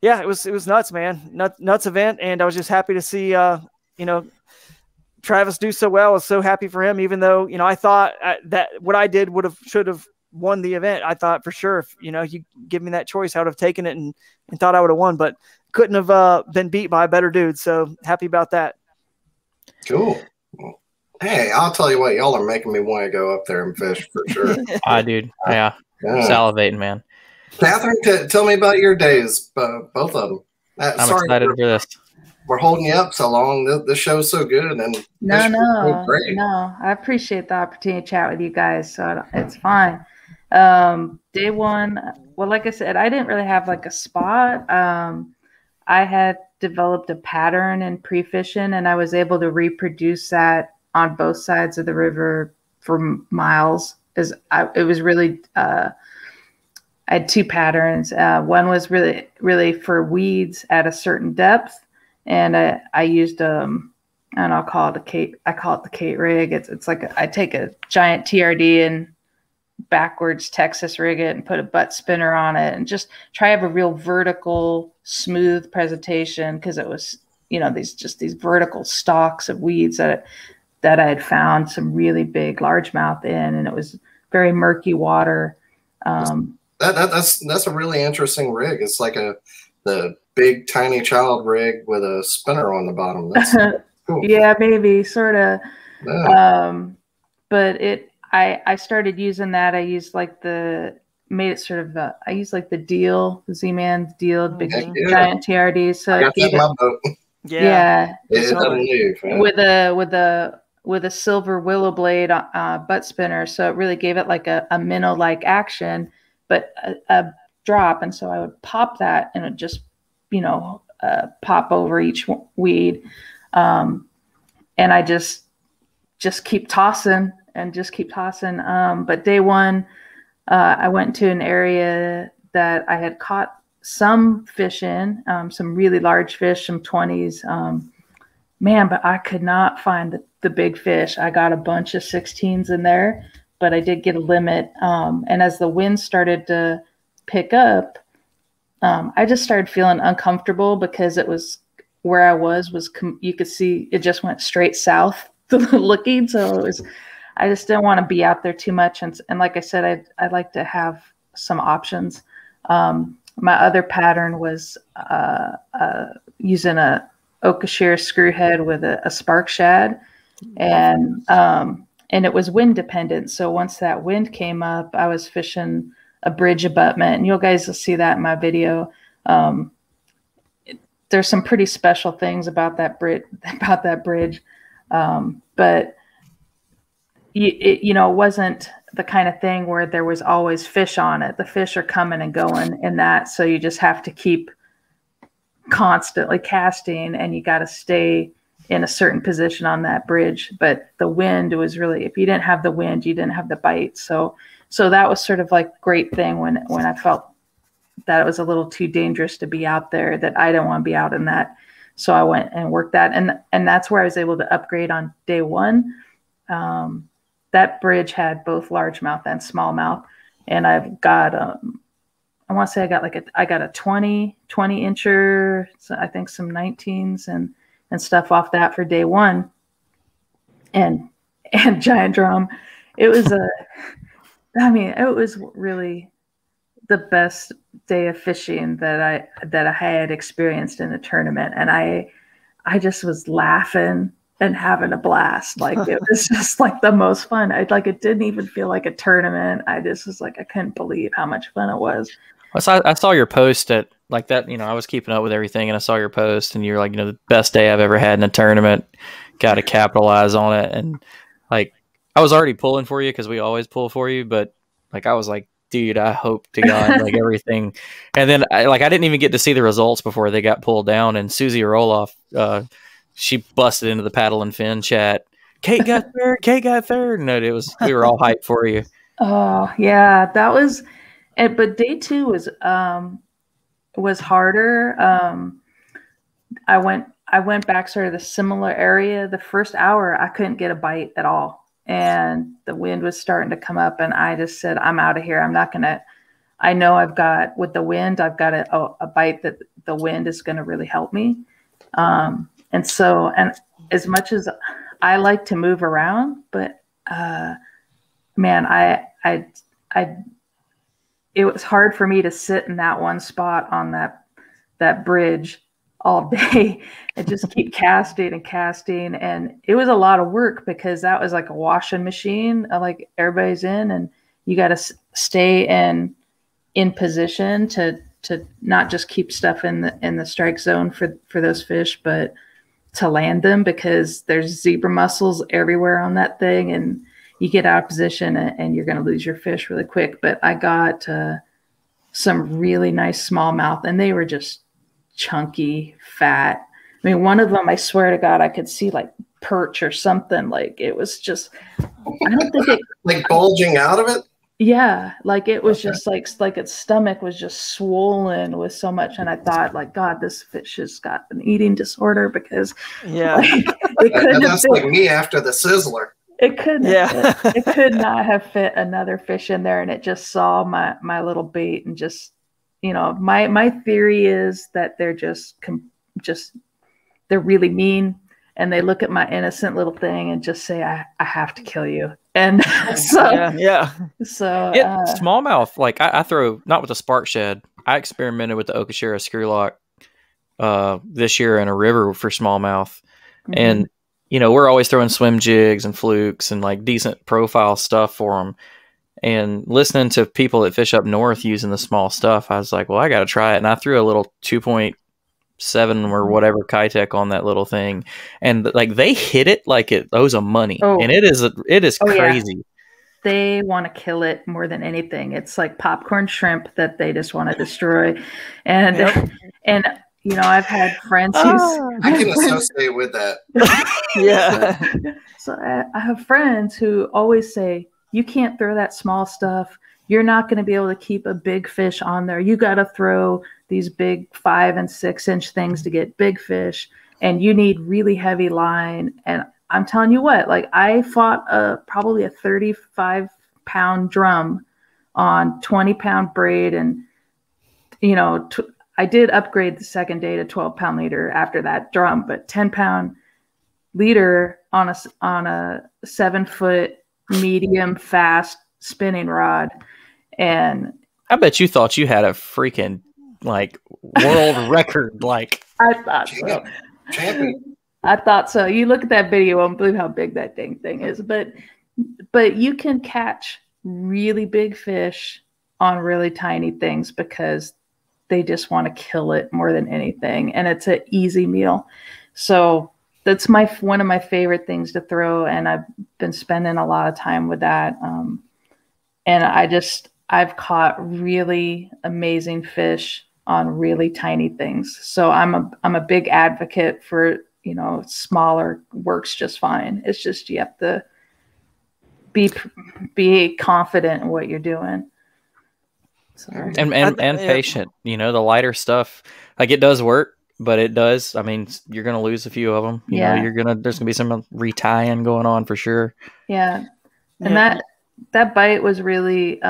yeah, it was nuts, man, nuts event, and I was just happy to see you know, Travis do so well. I was so happy for him, even though you know I thought that what I did should have won the event. I thought for sure, if, you know, you give me that choice, I would have taken it and thought I would have won, but couldn't have been beat by a better dude. So happy about that. Cool. Hey, I'll tell you what, y'all are making me want to go up there and fish for sure. Ah, dude, yeah, salivating, man. Katherine, tell me about your days, both of them. I'm excited for this. We're holding you up so long. The show's so good, and no, I appreciate the opportunity to chat with you guys. So it's fine. Day one, well, like I said, I didn't really have like a spot. I had developed a pattern in pre-fishing, and I was able to reproduce that on both sides of the river for miles. It was really, I had two patterns. One was really, really for weeds at a certain depth. And I used, and I'll call it the Kate rig. It's like, I take a giant TRD and backwards Texas rig it and put a butt spinner on it and just try to have a real vertical, smooth presentation. Cause it was, you know, these vertical stalks of weeds that I had found some really big largemouth in, and it was very murky water. That's a really interesting rig. It's like the big tiny child rig with a spinner on the bottom. That's cool. Yeah, maybe sort of. Yeah. But I started using that. I used like I used like the deal, Z-Man deal, big giant TRD. So I got that in my boat. Yeah. With a silver willow blade butt spinner, so it really gave it like a minnow like action, but a drop. And so I would pop that, and it just pop over each weed, and I just keep tossing and just keep tossing. But day one, I went to an area that I had caught some fish in, some really large fish, some 20s, man, but I could not find the big fish. I got a bunch of 16s in there, but I did get a limit. And as the wind started to pick up, I just started feeling uncomfortable because it was where I was you could see it just went straight south looking. So I just didn't want to be out there too much. And like I said, I'd like to have some options. My other pattern was using a Okashira screwhead with a spark shad, and it was wind dependent. So once that wind came up, I was fishing a bridge abutment, and you guys will see that in my video. There's some pretty special things about that bridge. But it wasn't the kind of thing where there was always fish on it. The fish are coming and going in that. So you just have to keep constantly casting, and you got to stay in a certain position on that bridge. But the wind was really, if you didn't have the wind, you didn't have the bite. So that was sort of like great thing when I felt that it was a little too dangerous to be out there, that I didn't want to be out in that. So I went and worked that. And that's where I was able to upgrade on day one. That bridge had both largemouth and smallmouth, and I've got I want to say I got a 20 incher, so I think some 19s and stuff off that for day one, and giant drum. It was really the best day of fishing that I had experienced in the tournament. And I just was laughing and having a blast. Like, it was just like the most fun. It didn't even feel like a tournament. I just was like, I couldn't believe how much fun it was. I saw your post at like that, you know, I was keeping up with everything and I saw your post and you're like, you know, the best day I've ever had in a tournament, got to capitalize on it. And like, I was already pulling for you because we always pull for you, but like, I was like, dude, I hope to God, like everything. And then I didn't even get to see the results before they got pulled down. And Susie Roloff, she busted into the Paddle and Fin chat. Kate got third, Kate got third. No, it was, we were all hyped for you. Oh yeah, that was it. But day two was harder. I went back sort of the similar area. The first hour, I couldn't get a bite at all. And the wind was starting to come up and I just said, I'm out of here. I'm not going to, I know I've got with the wind, I've got a bite that the wind is going to really help me. And so, and as much as I like to move around, but, man, it was hard for me to sit in that one spot on that bridge all day and just keep casting. And it was a lot of work because that was like a washing machine, like everybody's in and you got to stay in position to not just keep stuff in the strike zone for those fish, but to land them because there's zebra mussels everywhere on that thing. And you get out of position and you're going to lose your fish really quick. But I got some really nice smallmouth and they were just chunky, fat. I mean, one of them, I swear to God, I could see like perch or something. Like it was just, I don't think it like bulging out of it. Yeah. Like it was just like its stomach was just swollen with so much. And I thought like, God, this fish has got an eating disorder because yeah, like, it couldn't that's fit. Like me after the sizzler. It couldn't, yeah. It could not have fit another fish in there. And it just saw my little bait and just, you know, my theory is that they're just they're really mean and they look at my innocent little thing and just say, I have to kill you. And so, yeah. So smallmouth, like I throw not with a spark shed. I experimented with the Okashera screwlock this year in a river for smallmouth. Mm-hmm. And, you know, we're always throwing swim jigs and flukes and like decent profile stuff for them. And listening to people that fish up north using the small stuff, I was like, well, I got to try it. And I threw a little 2.7 or whatever Kitech on that little thing. And like they hit it like it owes them money. Oh. And it is crazy. Yeah. They want to kill it more than anything. It's like popcorn shrimp that they just want to destroy. And, yep. And you know, I've had friends who I can associate with that. Yeah. So I have friends who always say, you can't throw that small stuff. You're not going to be able to keep a big fish on there. You got to throw these big 5- and 6-inch things to get big fish. And you need really heavy line. And I'm telling you what, like I fought probably a 35-pound drum on 20-pound braid. And, you know, I did upgrade the second day to 12-pound leader after that drum, but 10-pound leader on a 7-foot, medium fast spinning rod. And I bet you thought you had a freaking like world record. Like I thought so. Champion. I thought so. You look at that video, I won't believe how big that dang thing is, but you can catch really big fish on really tiny things because they just want to kill it more than anything. And it's an easy meal. So that's one of my favorite things to throw. And I've been spending a lot of time with that. And I've caught really amazing fish on really tiny things. So I'm a big advocate for, you know, smaller works just fine. It's just, you have to be confident in what you're doing. So. And patient, you know, the lighter stuff, like it does work. But it does. I mean, you're going to lose a few of them. You know, there's going to be some retying going on for sure. Yeah. And that bite was really,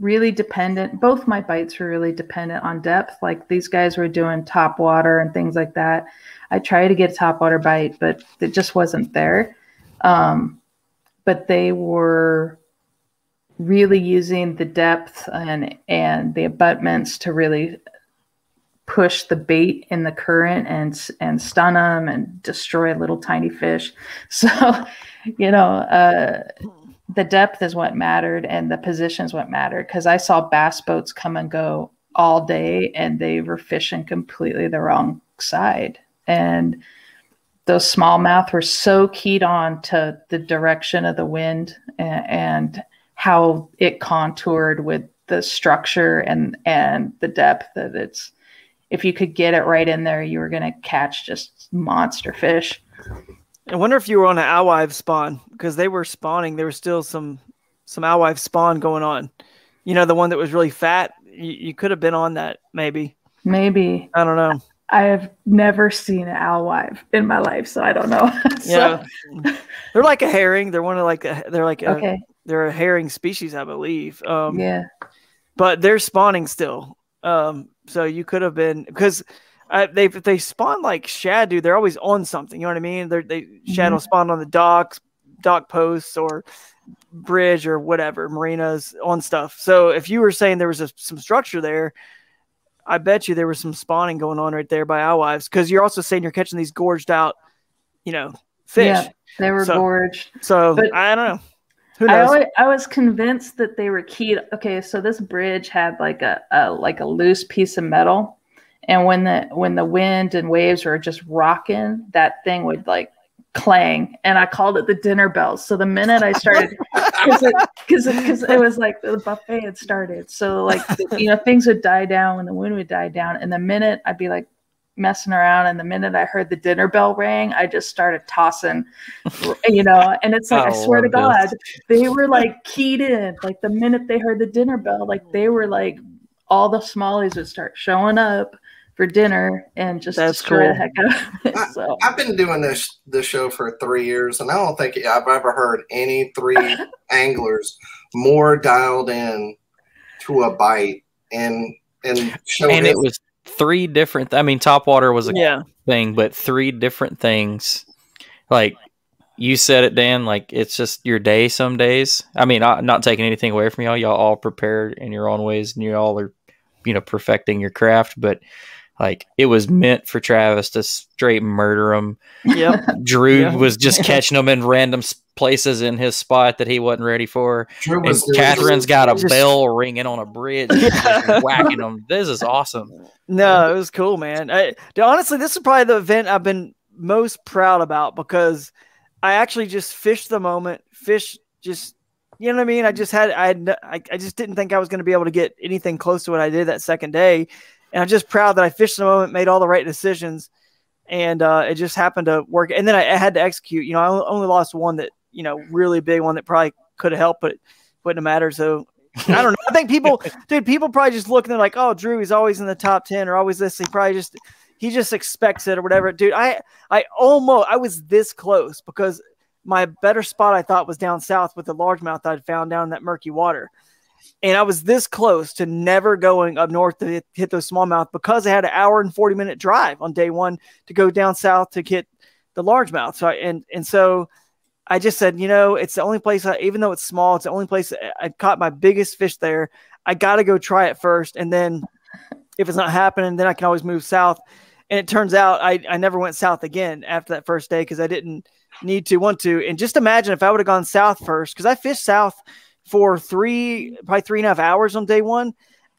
really dependent. Both my bites were really dependent on depth. Like these guys were doing top water and things like that. I tried to get a top water bite, but it just wasn't there. But they were really using the depth and the abutments to really push the bait in the current and stun them and destroy little tiny fish. So, you know, the depth is what mattered and the position is what mattered, because I saw bass boats come and go all day and they were fishing completely the wrong side. And those smallmouth were so keyed on to the direction of the wind and how it contoured with the structure and the depth that it's, if you could get it right in there, you were going to catch just monster fish. I wonder if you were on an alewife spawn, because they were spawning. There was still some alewife spawn going on. You know, the one that was really fat. You could have been on that, maybe. Maybe. I don't know. I have never seen an alewife in my life, so I don't know. So. Yeah, they're like a herring. They're one of like a, they're like a, okay. They're a herring species, I believe. Yeah, but they're spawning still. So you could have been, because they spawn like shad, dude. They're always on something. You know what I mean? They shad will spawn on the docks, dock posts, or bridge, or whatever, marinas, on stuff. So if you were saying there was some structure there, I bet you there was some spawning going on right there by alewives, because you're also saying you're catching these gorged out, you know, fish. Yeah, they were gorged. So but I don't know. Who knows? I was convinced that they were keyed. Okay, so this bridge had like a loose piece of metal, and when the wind and waves were just rocking, that thing would like clang, and I called it the dinner bells. So the minute I started, because it was like the buffet had started. So like you know, things would die down when the wind would die down, and the minute I'd be like messing around, and the minute I heard the dinner bell rang, I just started tossing, you know. And it's like, I swear to God, they were like keyed in. Like the minute they heard the dinner bell, like they were like, all the smallies would start showing up for dinner and just destroy the heck out of it. So. I've been doing this show for 3 years, and I don't think I've ever heard any three anglers more dialed in to a bite and it was three different. I mean, top water was a thing, but three different things. Like you said it, Dan. Like it's just your day. Some days. I mean, not taking anything away from y'all. Y'all all prepared in your own ways, and y'all are, you know, perfecting your craft. But like it was meant for Travis to straight murder him. Yep. Drew was just catching them in random places in his spot that he wasn't ready for. Drew was, and Catherine's got a bell ringing on a bridge, just whacking them. This is awesome. No, it was cool, man. Honestly, this is probably the event I've been most proud about, because I actually just fished the moment. You know what I mean? I just didn't think I was going to be able to get anything close to what I did that second day. And I'm just proud that I fished the moment, made all the right decisions, and it just happened to work. And then I had to execute. You know, I only lost one that, you know, really big one that probably could have helped, but it wouldn't matter. So I don't know. I think people probably just look and they're like, oh, Drew, he's always in the top 10 or always this. He just expects it or whatever. Dude, I was this close, because my better spot I thought was down south with the largemouth I'd found down in that murky water. And I was this close to never going up north to hit those smallmouth, because I had an hour and 40-minute drive on day one to go down south to hit the largemouth. So so I just said, you know, it's the only place, even though it's small, it's the only place I caught my biggest fish there. I got to go try it first. And then if it's not happening, then I can always move south. And it turns out I never went south again after that first day, because I didn't need to want to. And just imagine if I would have gone south first, because I fished south for probably three and a half hours on day one.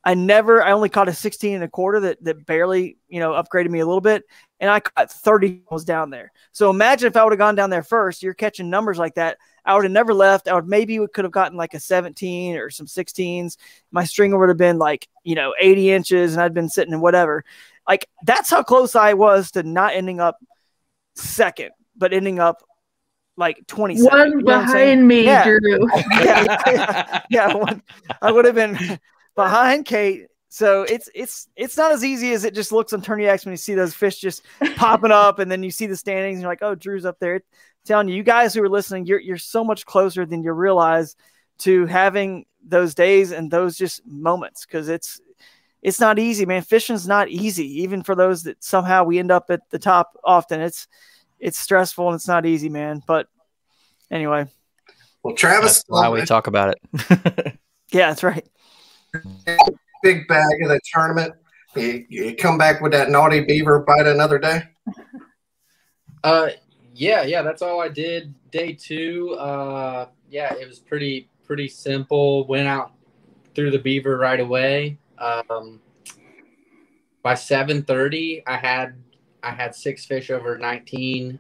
I only caught a 16 and a quarter that barely, you know, upgraded me a little bit. And I caught 30 down there. So imagine if I would have gone down there first, you're catching numbers like that. I would have never left. Maybe we could have gotten like a 17 or some 16s. My stringer would have been like, you know, 80 inches and I'd been sitting in whatever. Like that's how close I was to not ending up second, but ending up like 20 one behind me, Drew. I would have been behind Kate. So it's not as easy as it just looks on Tourney X when you see those fish just popping up, and then you see the standings and you're like, oh, Drew's up there. I'm telling you guys who are listening, you're so much closer than you realize to having those days and those just moments, because it's not easy, man. Fishing's not easy, even for those that somehow we end up at the top often. It's stressful and it's not easy, man. But anyway. Well, Travis, why we talk about it. Yeah, that's right. Big bag of the tournament. You come back with that naughty beaver bite another day. Yeah, that's all I did. Day two, yeah, it was pretty simple. Went out through the beaver right away. By 7:30, I had 6 fish over 19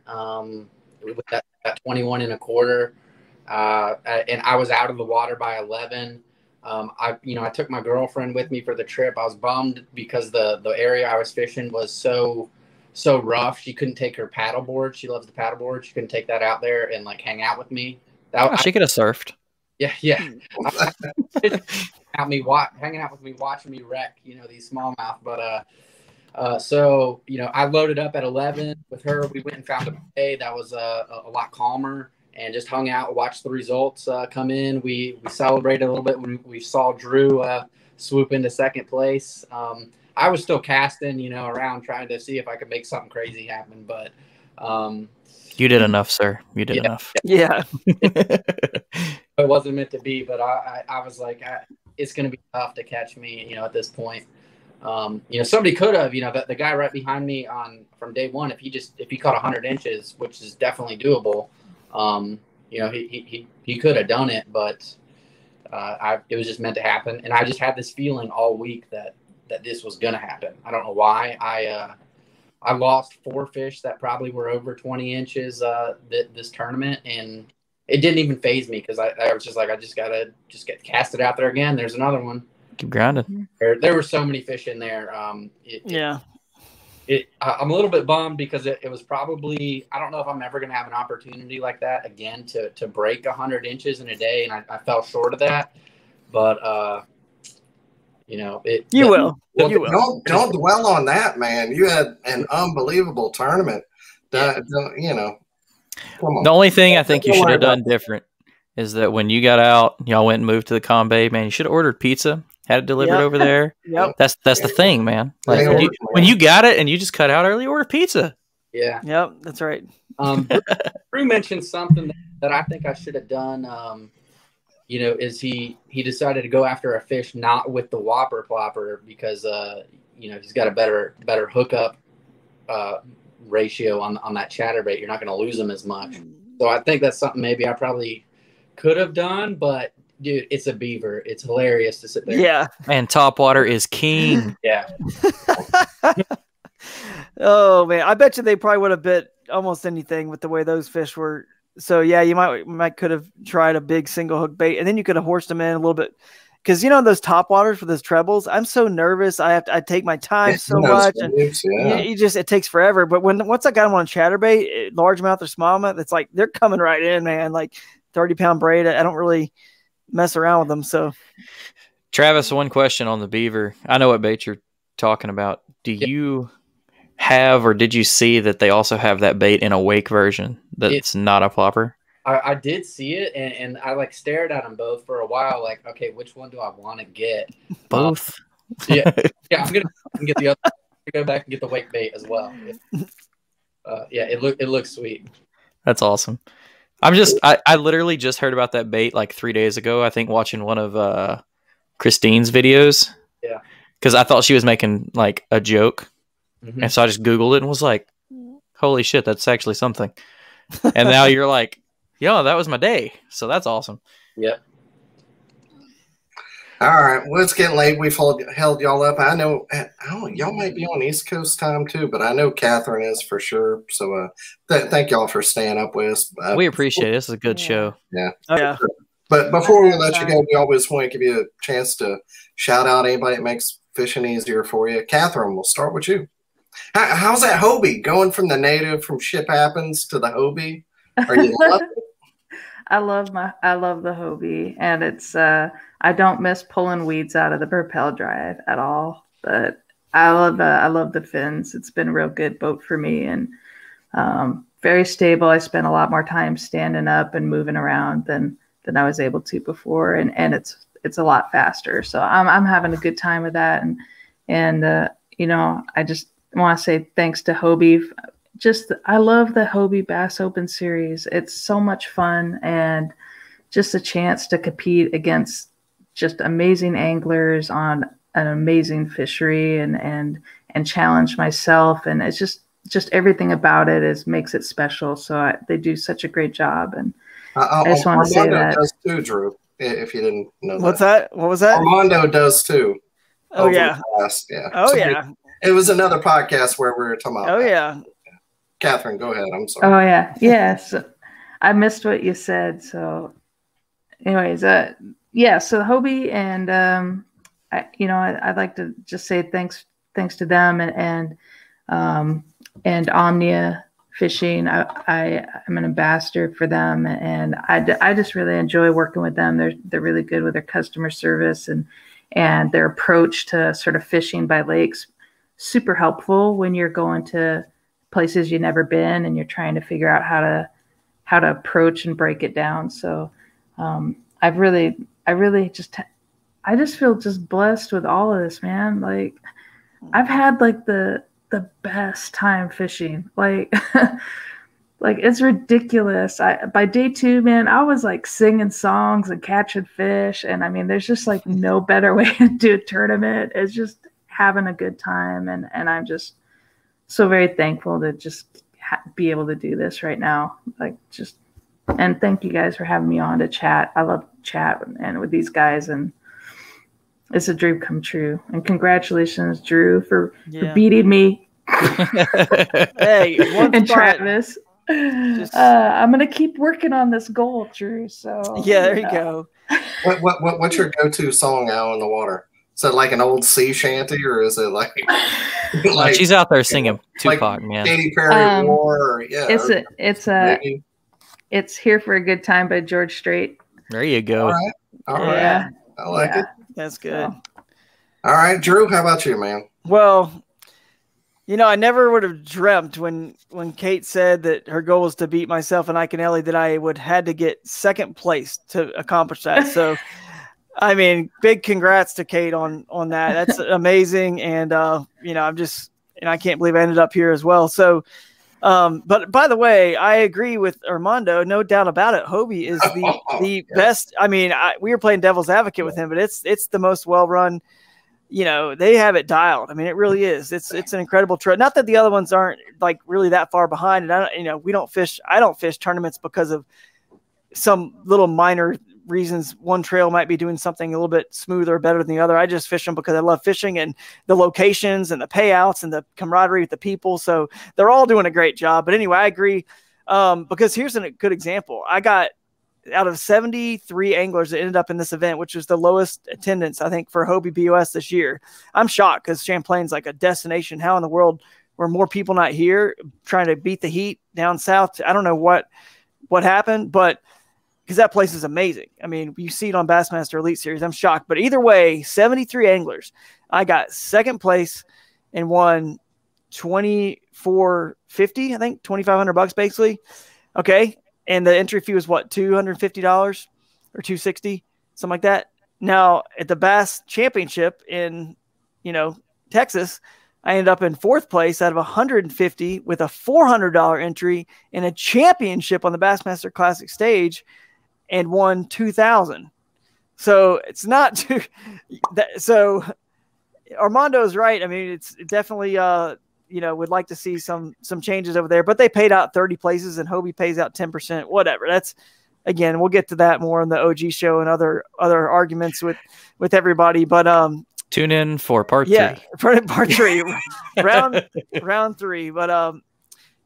with that 21 1/4, and I was out of the water by 11. I took my girlfriend with me for the trip. I was bummed because the area I was fishing was so rough. She couldn't take her paddleboard. She loves the paddleboard. She couldn't take that out there and like hang out with me. She could have surfed. Yeah. Hanging out with me, watching me wreck, these smallmouth. But I loaded up at 11 with her. We went and found a bay that was a lot calmer, and just hung out, watched the results come in. We celebrated a little bit when we saw Drew swoop into second place. I was still casting, around trying to see if I could make something crazy happen. But you did enough, sir. You did enough. Yeah. It wasn't meant to be, but I was like, it's going to be tough to catch me, at this point. Somebody could have, the guy right behind me from day one, if he caught 100 inches, which is definitely doable, he could have done it, but it was just meant to happen. And I just had this feeling all week that this was going to happen. I don't know why. I lost 4 fish that probably were over 20 inches this tournament, and it didn't even phase me because I was just like, I just got to just get casted out there again. There's another one. Keep grinding. There were so many fish in there. I'm a little bit bummed because it was probably, I don't know if I'm ever going to have an opportunity like that again to break 100 inches in a day, and I fell short of that. But, You will. Don't dwell on that, man. You had an unbelievable tournament. The only thing I think you should have done different is that when you got out, y'all went and moved to the Com Bay, man, you should have ordered pizza, had it delivered over there. Yep. That's the thing, man. Like, when you got it and you just cut out early, order pizza. Yeah. Yep, that's right. Drew mentioned something that I think I should have done, is he decided to go after a fish not with the whopper plopper because, he's got a better hookup ratio on that chatterbait. You're not going to lose them as much. So I think that's something maybe I probably could have done, but dude, it's a beaver. It's hilarious to sit there. Yeah. And topwater is king. Yeah. Oh man. I bet you they probably would have bit almost anything with the way those fish were. So yeah, you might could have tried a big single hook bait, and then you could have horsed them in a little bit. Because those topwaters for those trebles, I'm so nervous. I take my time so much. It takes forever. But once I got them on chatterbait, largemouth or smallmouth, it's like they're coming right in, man. Like 30-pound braid. I don't really mess around with them. So, Travis, one question on the beaver. I know what bait you're talking about. Do you have, or did you see that they also have that bait in a wake version that's not a plopper? I did see it, and I like stared at them both for a while. Like, okay, which one do I want to get? Both. Yeah. I'm gonna get the other. I'm gonna go back and get the wake bait as well. It looks sweet. That's awesome. I literally just heard about that bait like 3 days ago. I think watching one of Christine's videos. Yeah. Because I thought she was making like a joke, and so I just Googled it and was like, "Holy shit, that's actually something." And now you're like, yo, that was my day. So that's awesome. Yep. All right. Well, it's getting late. We've held y'all up. I know y'all might be on East Coast time too, but I know Katherine is for sure. So thank y'all for staying up with us. We appreciate it. This is a good show. Yeah. Oh, yeah. But before we let you go, we always want to give you a chance to shout out anybody that makes fishing easier for you. Katherine, we'll start with you. How's that Hobie going from the native from Ship Happens to the Hobie? Are you loving it? I love the Hobie, and it's I don't miss pulling weeds out of the Propel Drive at all. But I love the fins. It's been a real good boat for me, and very stable. I spent a lot more time standing up and moving around than I was able to before, and it's a lot faster. So I'm having a good time with that, and I just want to say thanks to Hobie. I love the Hobie Bass Open Series. It's so much fun, and just a chance to compete against just amazing anglers on an amazing fishery and challenge myself. And it's just everything about it is makes it special. So they do such a great job. And I just want to say that. Does too, Drew, if you didn't know. What's that? What was that? Armando does too. Oh yeah. Yeah. Oh yeah. It was another podcast where we were talking about. Oh that. Yeah. Katherine, go ahead. I'm sorry. Oh yeah. Yeah. So I missed what you said. So anyways, yeah. So Hobie and, I'd like to just say thanks to them and Omnia Fishing. I'm an ambassador for them, and I just really enjoy working with them. They're really good with their customer service and their approach to sort of fishing by lakes. Super helpful when you're going to places you've never been and you're trying to figure out how to approach and break it down. So I just feel just blessed with all of this, man. Like I've had like the best time fishing. Like, like it's ridiculous. By day two, man, I was like singing songs and catching fish. And I mean, there's just like no better way to do a tournament. It's just having a good time. And I'm just so very thankful to just be able to do this right now. Like just, and thank you guys for having me on to chat. I love chat and with these guys, and it's a dream come true. And congratulations, Drew, for beating me. Hey, and Travis. Just... I'm gonna keep working on this goal, Drew. So yeah, there you go. What's your go-to song out in the water? Is it like an old sea shanty, or is it like? Like she's out there singing Tupac, man. Katy Perry, it's Here for a Good Time by George Strait. There you go. All right. Yeah. I like it. That's good. So. All right, Drew, how about you, man? Well, you know, I never would have dreamt when Kate said that her goal was to beat myself and Iaconelli that I would had to get second place to accomplish that. So, I mean, big congrats to Kate on that. That's amazing. And, I can't believe I ended up here as well. So, but by the way, I agree with Armando, no doubt about it. Hobie is the best. I mean, we were playing devil's advocate with him, but it's the most well-run, you know, they have it dialed. I mean, it really is. It's an incredible trip. Not that the other ones aren't like really that far behind. And I don't fish tournaments because of some little minor reasons. One trail might be doing something a little bit smoother or better than the other. I just fish them because I love fishing and the locations and the payouts and the camaraderie with the people. So they're all doing a great job. But anyway, I agree. Because here's a good example. I got out of 73 anglers that ended up in this event, which was the lowest attendance, I think, for Hobie BOS this year. I'm shocked because Champlain's like a destination. How in the world were more people not here trying to beat the heat down south? I don't know what happened, but because that place is amazing. I mean, you see it on Bassmaster Elite Series. I'm shocked. But either way, 73 anglers. I got second place and won $2,450, I think, $2,500 basically. Okay. And the entry fee was what, $250 or $260, something like that. Now, at the Bass Championship in, Texas, I ended up in fourth place out of 150 with a $400 entry in a championship on the Bassmaster Classic stage, and won 2,000. So it's not too. So Armando's right. I mean, it's definitely would like to see some changes over there. But they paid out 30 places, and Hobie pays out 10%. Whatever. That's again, we'll get to that more on the OG show and other arguments with everybody. But tune in for part three. Yeah, part three, round three. But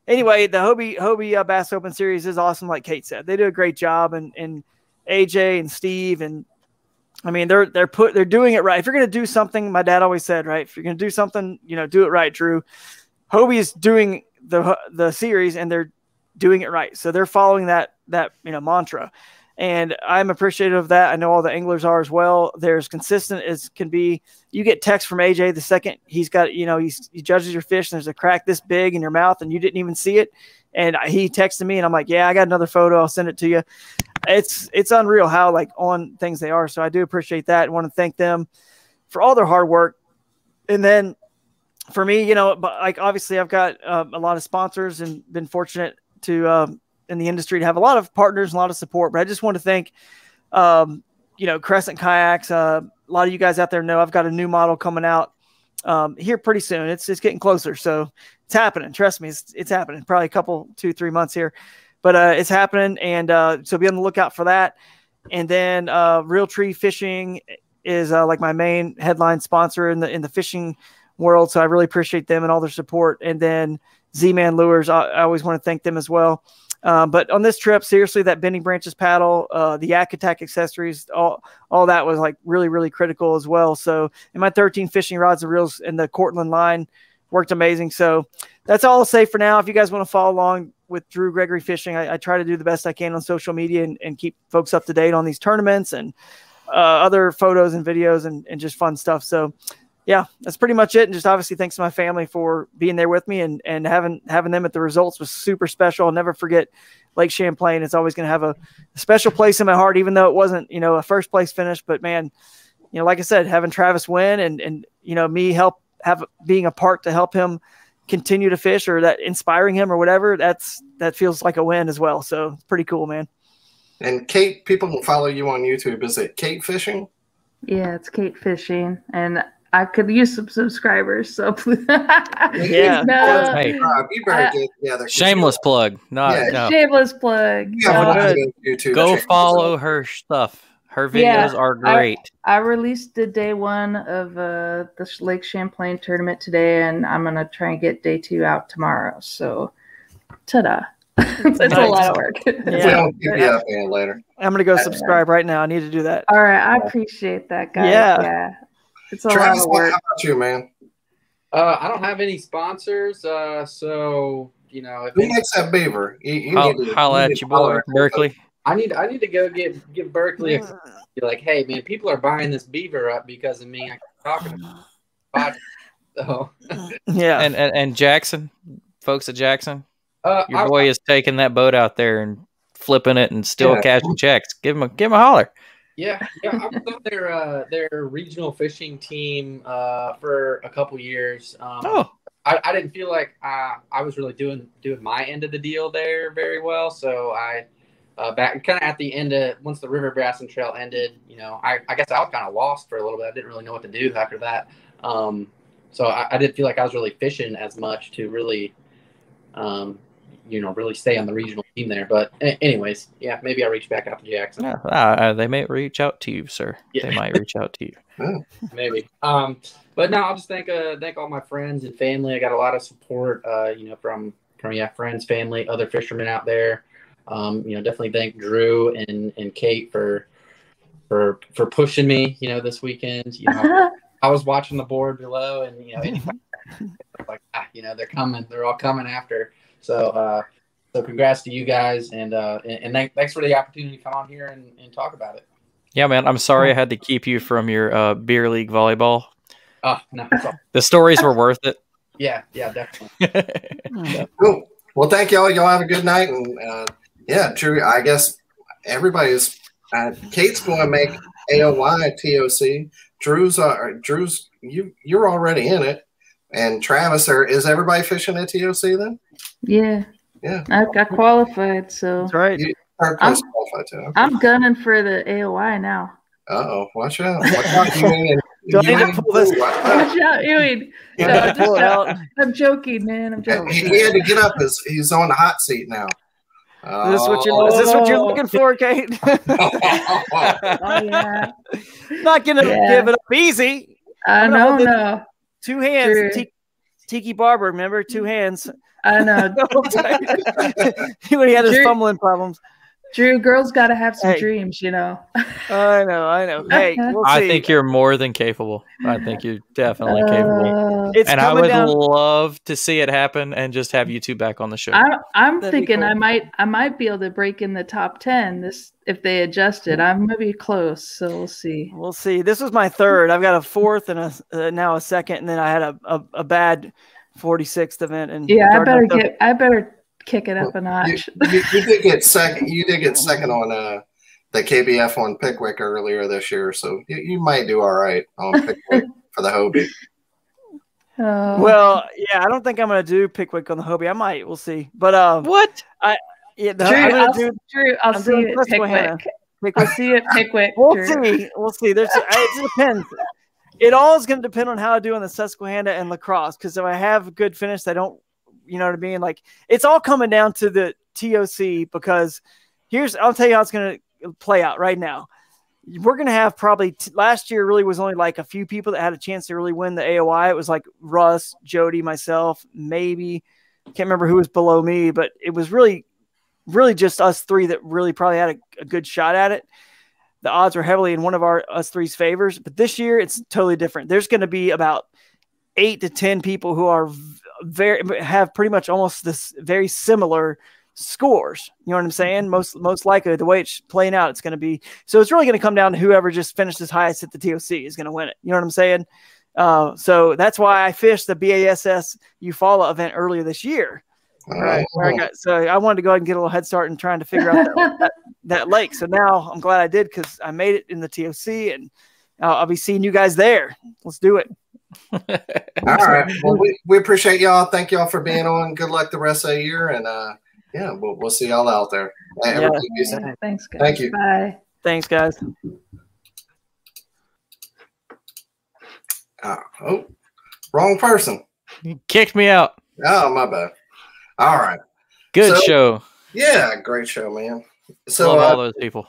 anyway, the Hobie Bass Open Series is awesome. Like Kate said, they do a great job, and AJ and Steve, and I mean they're doing it right. If you're gonna do something, my dad always said, right? If you're gonna do something, do it right, Drew. Hobie is doing the series, and they're doing it right. So they're following that mantra, and I'm appreciative of that. I know all the anglers are as well. They're as consistent as can be. You get text from AJ the second he's got, he judges your fish, and there's a crack this big in your mouth, and you didn't even see it. And he texted me, and I'm like, yeah, I got another photo. I'll send it to you. It's unreal how like on things they are. So I do appreciate that, and want to thank them for all their hard work. And then for me, obviously I've got a lot of sponsors and been fortunate to in the industry to have a lot of partners and a lot of support. But I just want to thank, you know, Crescent Kayaks. A lot of you guys out there know I've got a new model coming out here pretty soon. It's getting closer. So it's happening. Trust me, it's happening. Probably a couple, 2-3 months here. But it's happening, and so be on the lookout for that. And then Real Tree Fishing is like my main headline sponsor in the fishing world, so I really appreciate them and all their support. And then Z-Man Lures, I always want to thank them as well. But on this trip, seriously, that Bending Branches paddle, the Yak Attack accessories, all that was like really, really critical as well. So, and my 13 fishing rods and reels in the Cortland line worked amazing. So that's all I'll say for now. If you guys want to follow along with Drew Gregory Fishing, I try to do the best I can on social media and keep folks up to date on these tournaments and other photos and videos and just fun stuff. So yeah, that's pretty much it. And just obviously thanks to my family for being there with me, and having them at the results was super special. I'll never forget Lake Champlain. It's always going to have a special place in my heart, even though it wasn't, you know, a first place finish. But man, you know, like I said, having Travis win and you know, me being a part to help him continue to fish, or that inspiring him or whatever, that feels like a win as well. So it's pretty cool, man. And Kate, people can follow you on YouTube. Is it Kate Fishing? Yeah, it's Kate Fishing. And I could use some subscribers. So yeah. No. Hey. You better get together. Shameless plug. No, yeah. No. Shameless plug. Yeah, go follow her stuff. Her videos are great. I released the day one of the Lake Champlain tournament today, and I'm going to try and get day two out tomorrow. So, ta-da. It's a lot of work. Yeah. Yeah. Later. I'm going to go subscribe right now. I need to do that. All right. I appreciate that, guys. Yeah. It's a lot of work. How about you, man? I don't have any sponsors, so, you know. Who makes that beaver? You holla at your boy, Berkeley. I need to go get Berkeley. You're like, hey man, people are buying this beaver up because of me. I can talk about it. Yeah, and Jackson, folks at Jackson, your boy is taking that boat out there and flipping it and still cashing checks. Give him a holler. Yeah, I was on their regional fishing team for a couple years. I didn't feel like I was really doing my end of the deal there very well, so I. Back kind of at the end of once the River Bassin Trail ended, you know, I guess I was kind of lost for a little bit. I didn't really know what to do after that. So I didn't feel like I was really fishing as much to really, you know, really stay on the regional team there. But anyways, yeah, maybe I'll reach back out to Jackson. Yeah, they may reach out to you, sir. Yeah. They might reach out to you. Oh. Maybe. But no, I'll just thank all my friends and family. I got a lot of support, you know, from friends, family, other fishermen out there. You know, definitely thank Drew and Kate for pushing me, you know, this weekend. You know, I was watching the board below, and you know, anybody, like you know, they're all coming after. So, so congrats to you guys, and thanks for the opportunity to come on here and talk about it. Yeah, man, I'm sorry I had to keep you from your beer league volleyball. Oh no, the stories were worth it. Yeah, definitely. Cool. Well, thank y'all. Y'all have a good night, and. Yeah, Drew, I guess everybody's Kate's going to make AOY TOC. Drew's you're already in it, and Travis, is everybody fishing at TOC then? Yeah. I got qualified, so that's right. I'm gunning for the AOY now. Watch out! Watch out! I'm joking, man. I'm joking. He had to get up. He's on the hot seat now. Is this what you're looking for, Kate? Yeah. Not going to give it up easy. I know. No. Two hands. Tiki Barber, remember? Two hands. I know. When he had his fumbling problems. Drew, girls got to have some dreams, you know. I know. Hey, we'll see. I think you're more than capable. I think you're definitely capable. And I would love to see it happen and just have you two back on the show. I'm thinking cool. I might be able to break in the top 10 if they adjust it. I'm going to be close, so we'll see. We'll see. This was my third. I've got a fourth and now a second, and then I had a bad 46th event. And yeah, I better kick it up a notch. You did get second. You did get second on the KBF on Pickwick earlier this year, so you might do all right on Pickwick for the Hobie. Well, yeah, I don't think I'm going to do Pickwick on the Hobie. I might. We'll see. But what? I Yeah, no, Drew, I'll see you at Pickwick. I'll see you at Pickwick. We'll see. There's it depends. It all is going to depend on how I do on the Susquehanna and lacrosse. Because if I have a good finish, I don't. You know what I mean? Like, it's all coming down to the TOC. Because I'll tell you how it's going to play out right now. We're going to have probably last year really was only like a few people that had a chance to really win the AOI. It was like Russ, Jody, myself, maybe. Can't remember who was below me, but it was really just us three that really probably had a good shot at it. The odds were heavily in one of us three's favors, but this year it's totally different. There's going to be about 8 to 10 people who are have pretty much almost this very similar scores. You know what I'm saying? Most likely the way it's playing out, it's going to be, so it's really going to come down to whoever just finishes highest at the TOC is going to win it. You know what I'm saying? So that's why I fished the BASS Eufaula event earlier this year. Right. So I wanted to go ahead and get a little head start in trying to figure out that lake. So now I'm glad I did, because I made it in the TOC, and I'll be seeing you guys there. Let's do it. All right. Well, we appreciate y'all. Thank y'all for being on. Good luck the rest of the year. And yeah, we'll see y'all out there. Yeah. Right. Thanks, guys. Thank you. Bye. Thanks, guys. Oh, wrong person. You kicked me out. Oh, my bad. All right. Good show. Yeah, great show, man. So love all those people.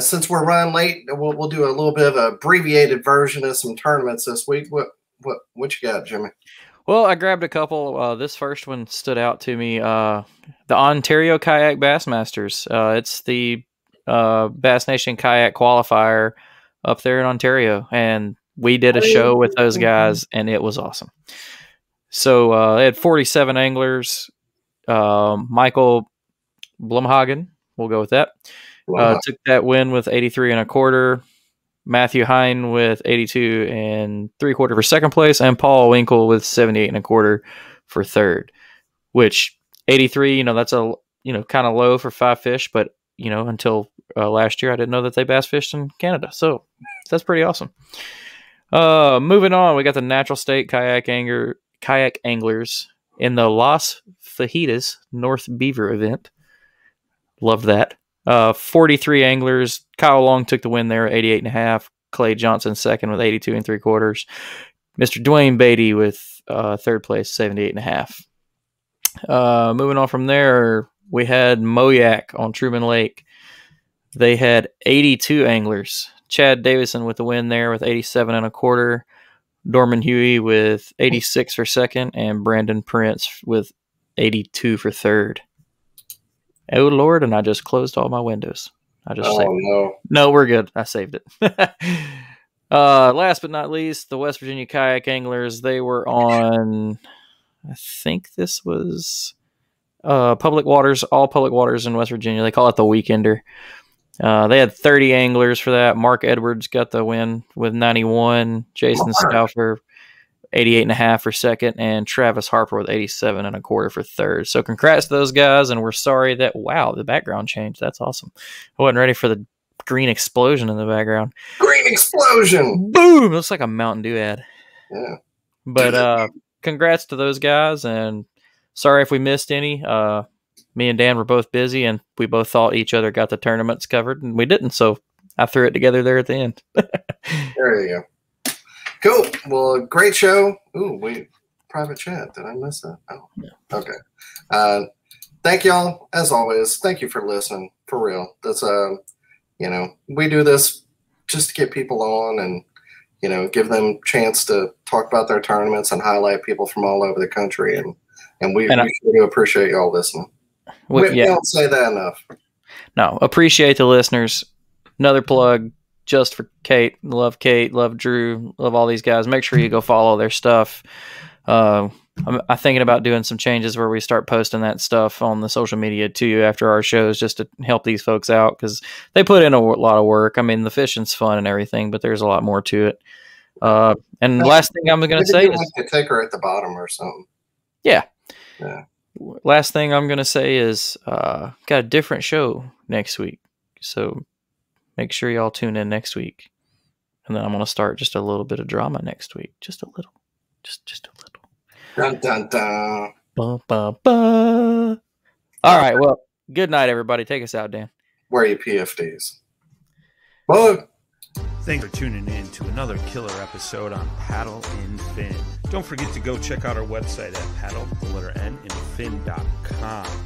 Since we're running late, we'll do a little bit of an abbreviated version of some tournaments this week. What you got, Jimmy? Well, I grabbed a couple. This first one stood out to me. The Ontario Kayak Bassmasters. It's the Bass Nation Kayak Qualifier up there in Ontario, and we did a show with those guys, and it was awesome. So they had 47 anglers. Michael Blumhagen, we'll go with that, took that win with 83 and a quarter. Matthew Hine with 82 and 3/4 for second place, and Paul Winkle with 78 and a quarter for third. Which 83, you know, that's a kind of low for 5 fish, but you know, until last year, I didn't know that they bass fished in Canada, so that's pretty awesome. Moving on, we got the Natural State Kayak Anglers in the Las Fajitas North Beaver event. Love that. 43 anglers. Kyle Long took the win there, 88 and a half. Clay Johnson second with 82 and 3/4. Mr. Dwayne Beatty with third place, 78 and a half. Moving on from there, we had Moyak on Truman Lake. They had 82 anglers. Chad Davison with the win there with 87 and a quarter. Dorman Huey with 86 for second, and Brandon Prince with 82 for third. Oh, Lord, and I just closed all my windows. I just saved it. No, we're good. I saved it. Last but not least, the West Virginia Kayak Anglers. They were on, I think this was public waters, all public waters in West Virginia. They call it the Weekender. They had 30 anglers for that. Mark Edwards got the win with 91. Jason Stauffer, 88 and a half for second, and Travis Harper with 87 and a quarter for third. So congrats to those guys, and we're sorry that, wow, the background changed. That's awesome. I wasn't ready for the green explosion in the background. Green explosion! Boom! Looks like a Mountain Dew ad. Yeah. But congrats to those guys, and sorry if we missed any. Me and Dan were both busy, and we both thought each other got the tournaments covered, and we didn't, so I threw it together there at the end. There you go. Cool. Well, great show. Ooh, wait. Private chat. Did I miss that? Oh, yeah. Okay. Thank y'all, as always. Thank you for listening, for real. That's, you know, we do this just to get people on and, you know, give them a chance to talk about their tournaments and highlight people from all over the country, and we sure do appreciate y'all listening. We don't say that enough. No, appreciate the listeners. Another plug just for Kate. Love Kate, love Drew, love all these guys. Make sure you go follow their stuff. I'm thinking about doing some changes where we start posting that stuff on the social media too after our shows, just to help these folks out, because they put in a lot of work. I mean, the fishing's fun and everything, but there's a lot more to it. And no, last thing I'm going to say is like a ticker at the bottom or something. Yeah. Yeah. Last thing I'm going to say is got a different show next week. So make sure y'all tune in next week. And then I'm going to start just a little bit of drama next week. Just a little. Just a little. Dun, dun, dun. Ba, ba, ba. All right. Well, Good night, everybody. Take us out, Dan. Wear your PFDs. Bye. Thanks for tuning in to another killer episode on Paddle N' Fin. Don't forget to go check out our website at paddle.nfin.com.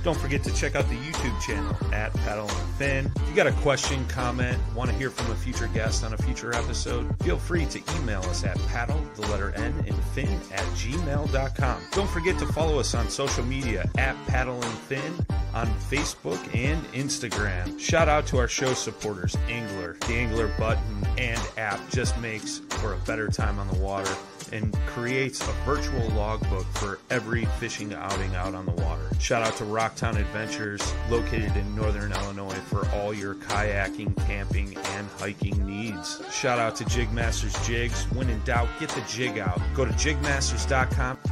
Don't forget to check out the YouTube channel at Paddle N' Fin. If you got a question, comment, want to hear from a future guest on a future episode, feel free to email us at paddle.nfin@gmail.com. Don't forget to follow us on social media at Paddle N' Fin on Facebook and Instagram. Shout out to our show supporters, Angler, the Angler button and app just makes for a better time on the water and creates a virtual logbook for every fishing outing out on the water. Shout out to Rocktown Adventures, located in northern Illinois, for all your kayaking, camping, and hiking needs. Shout out to Jigmasters Jigs. When in doubt, get the jig out. Go to jigmasters.com.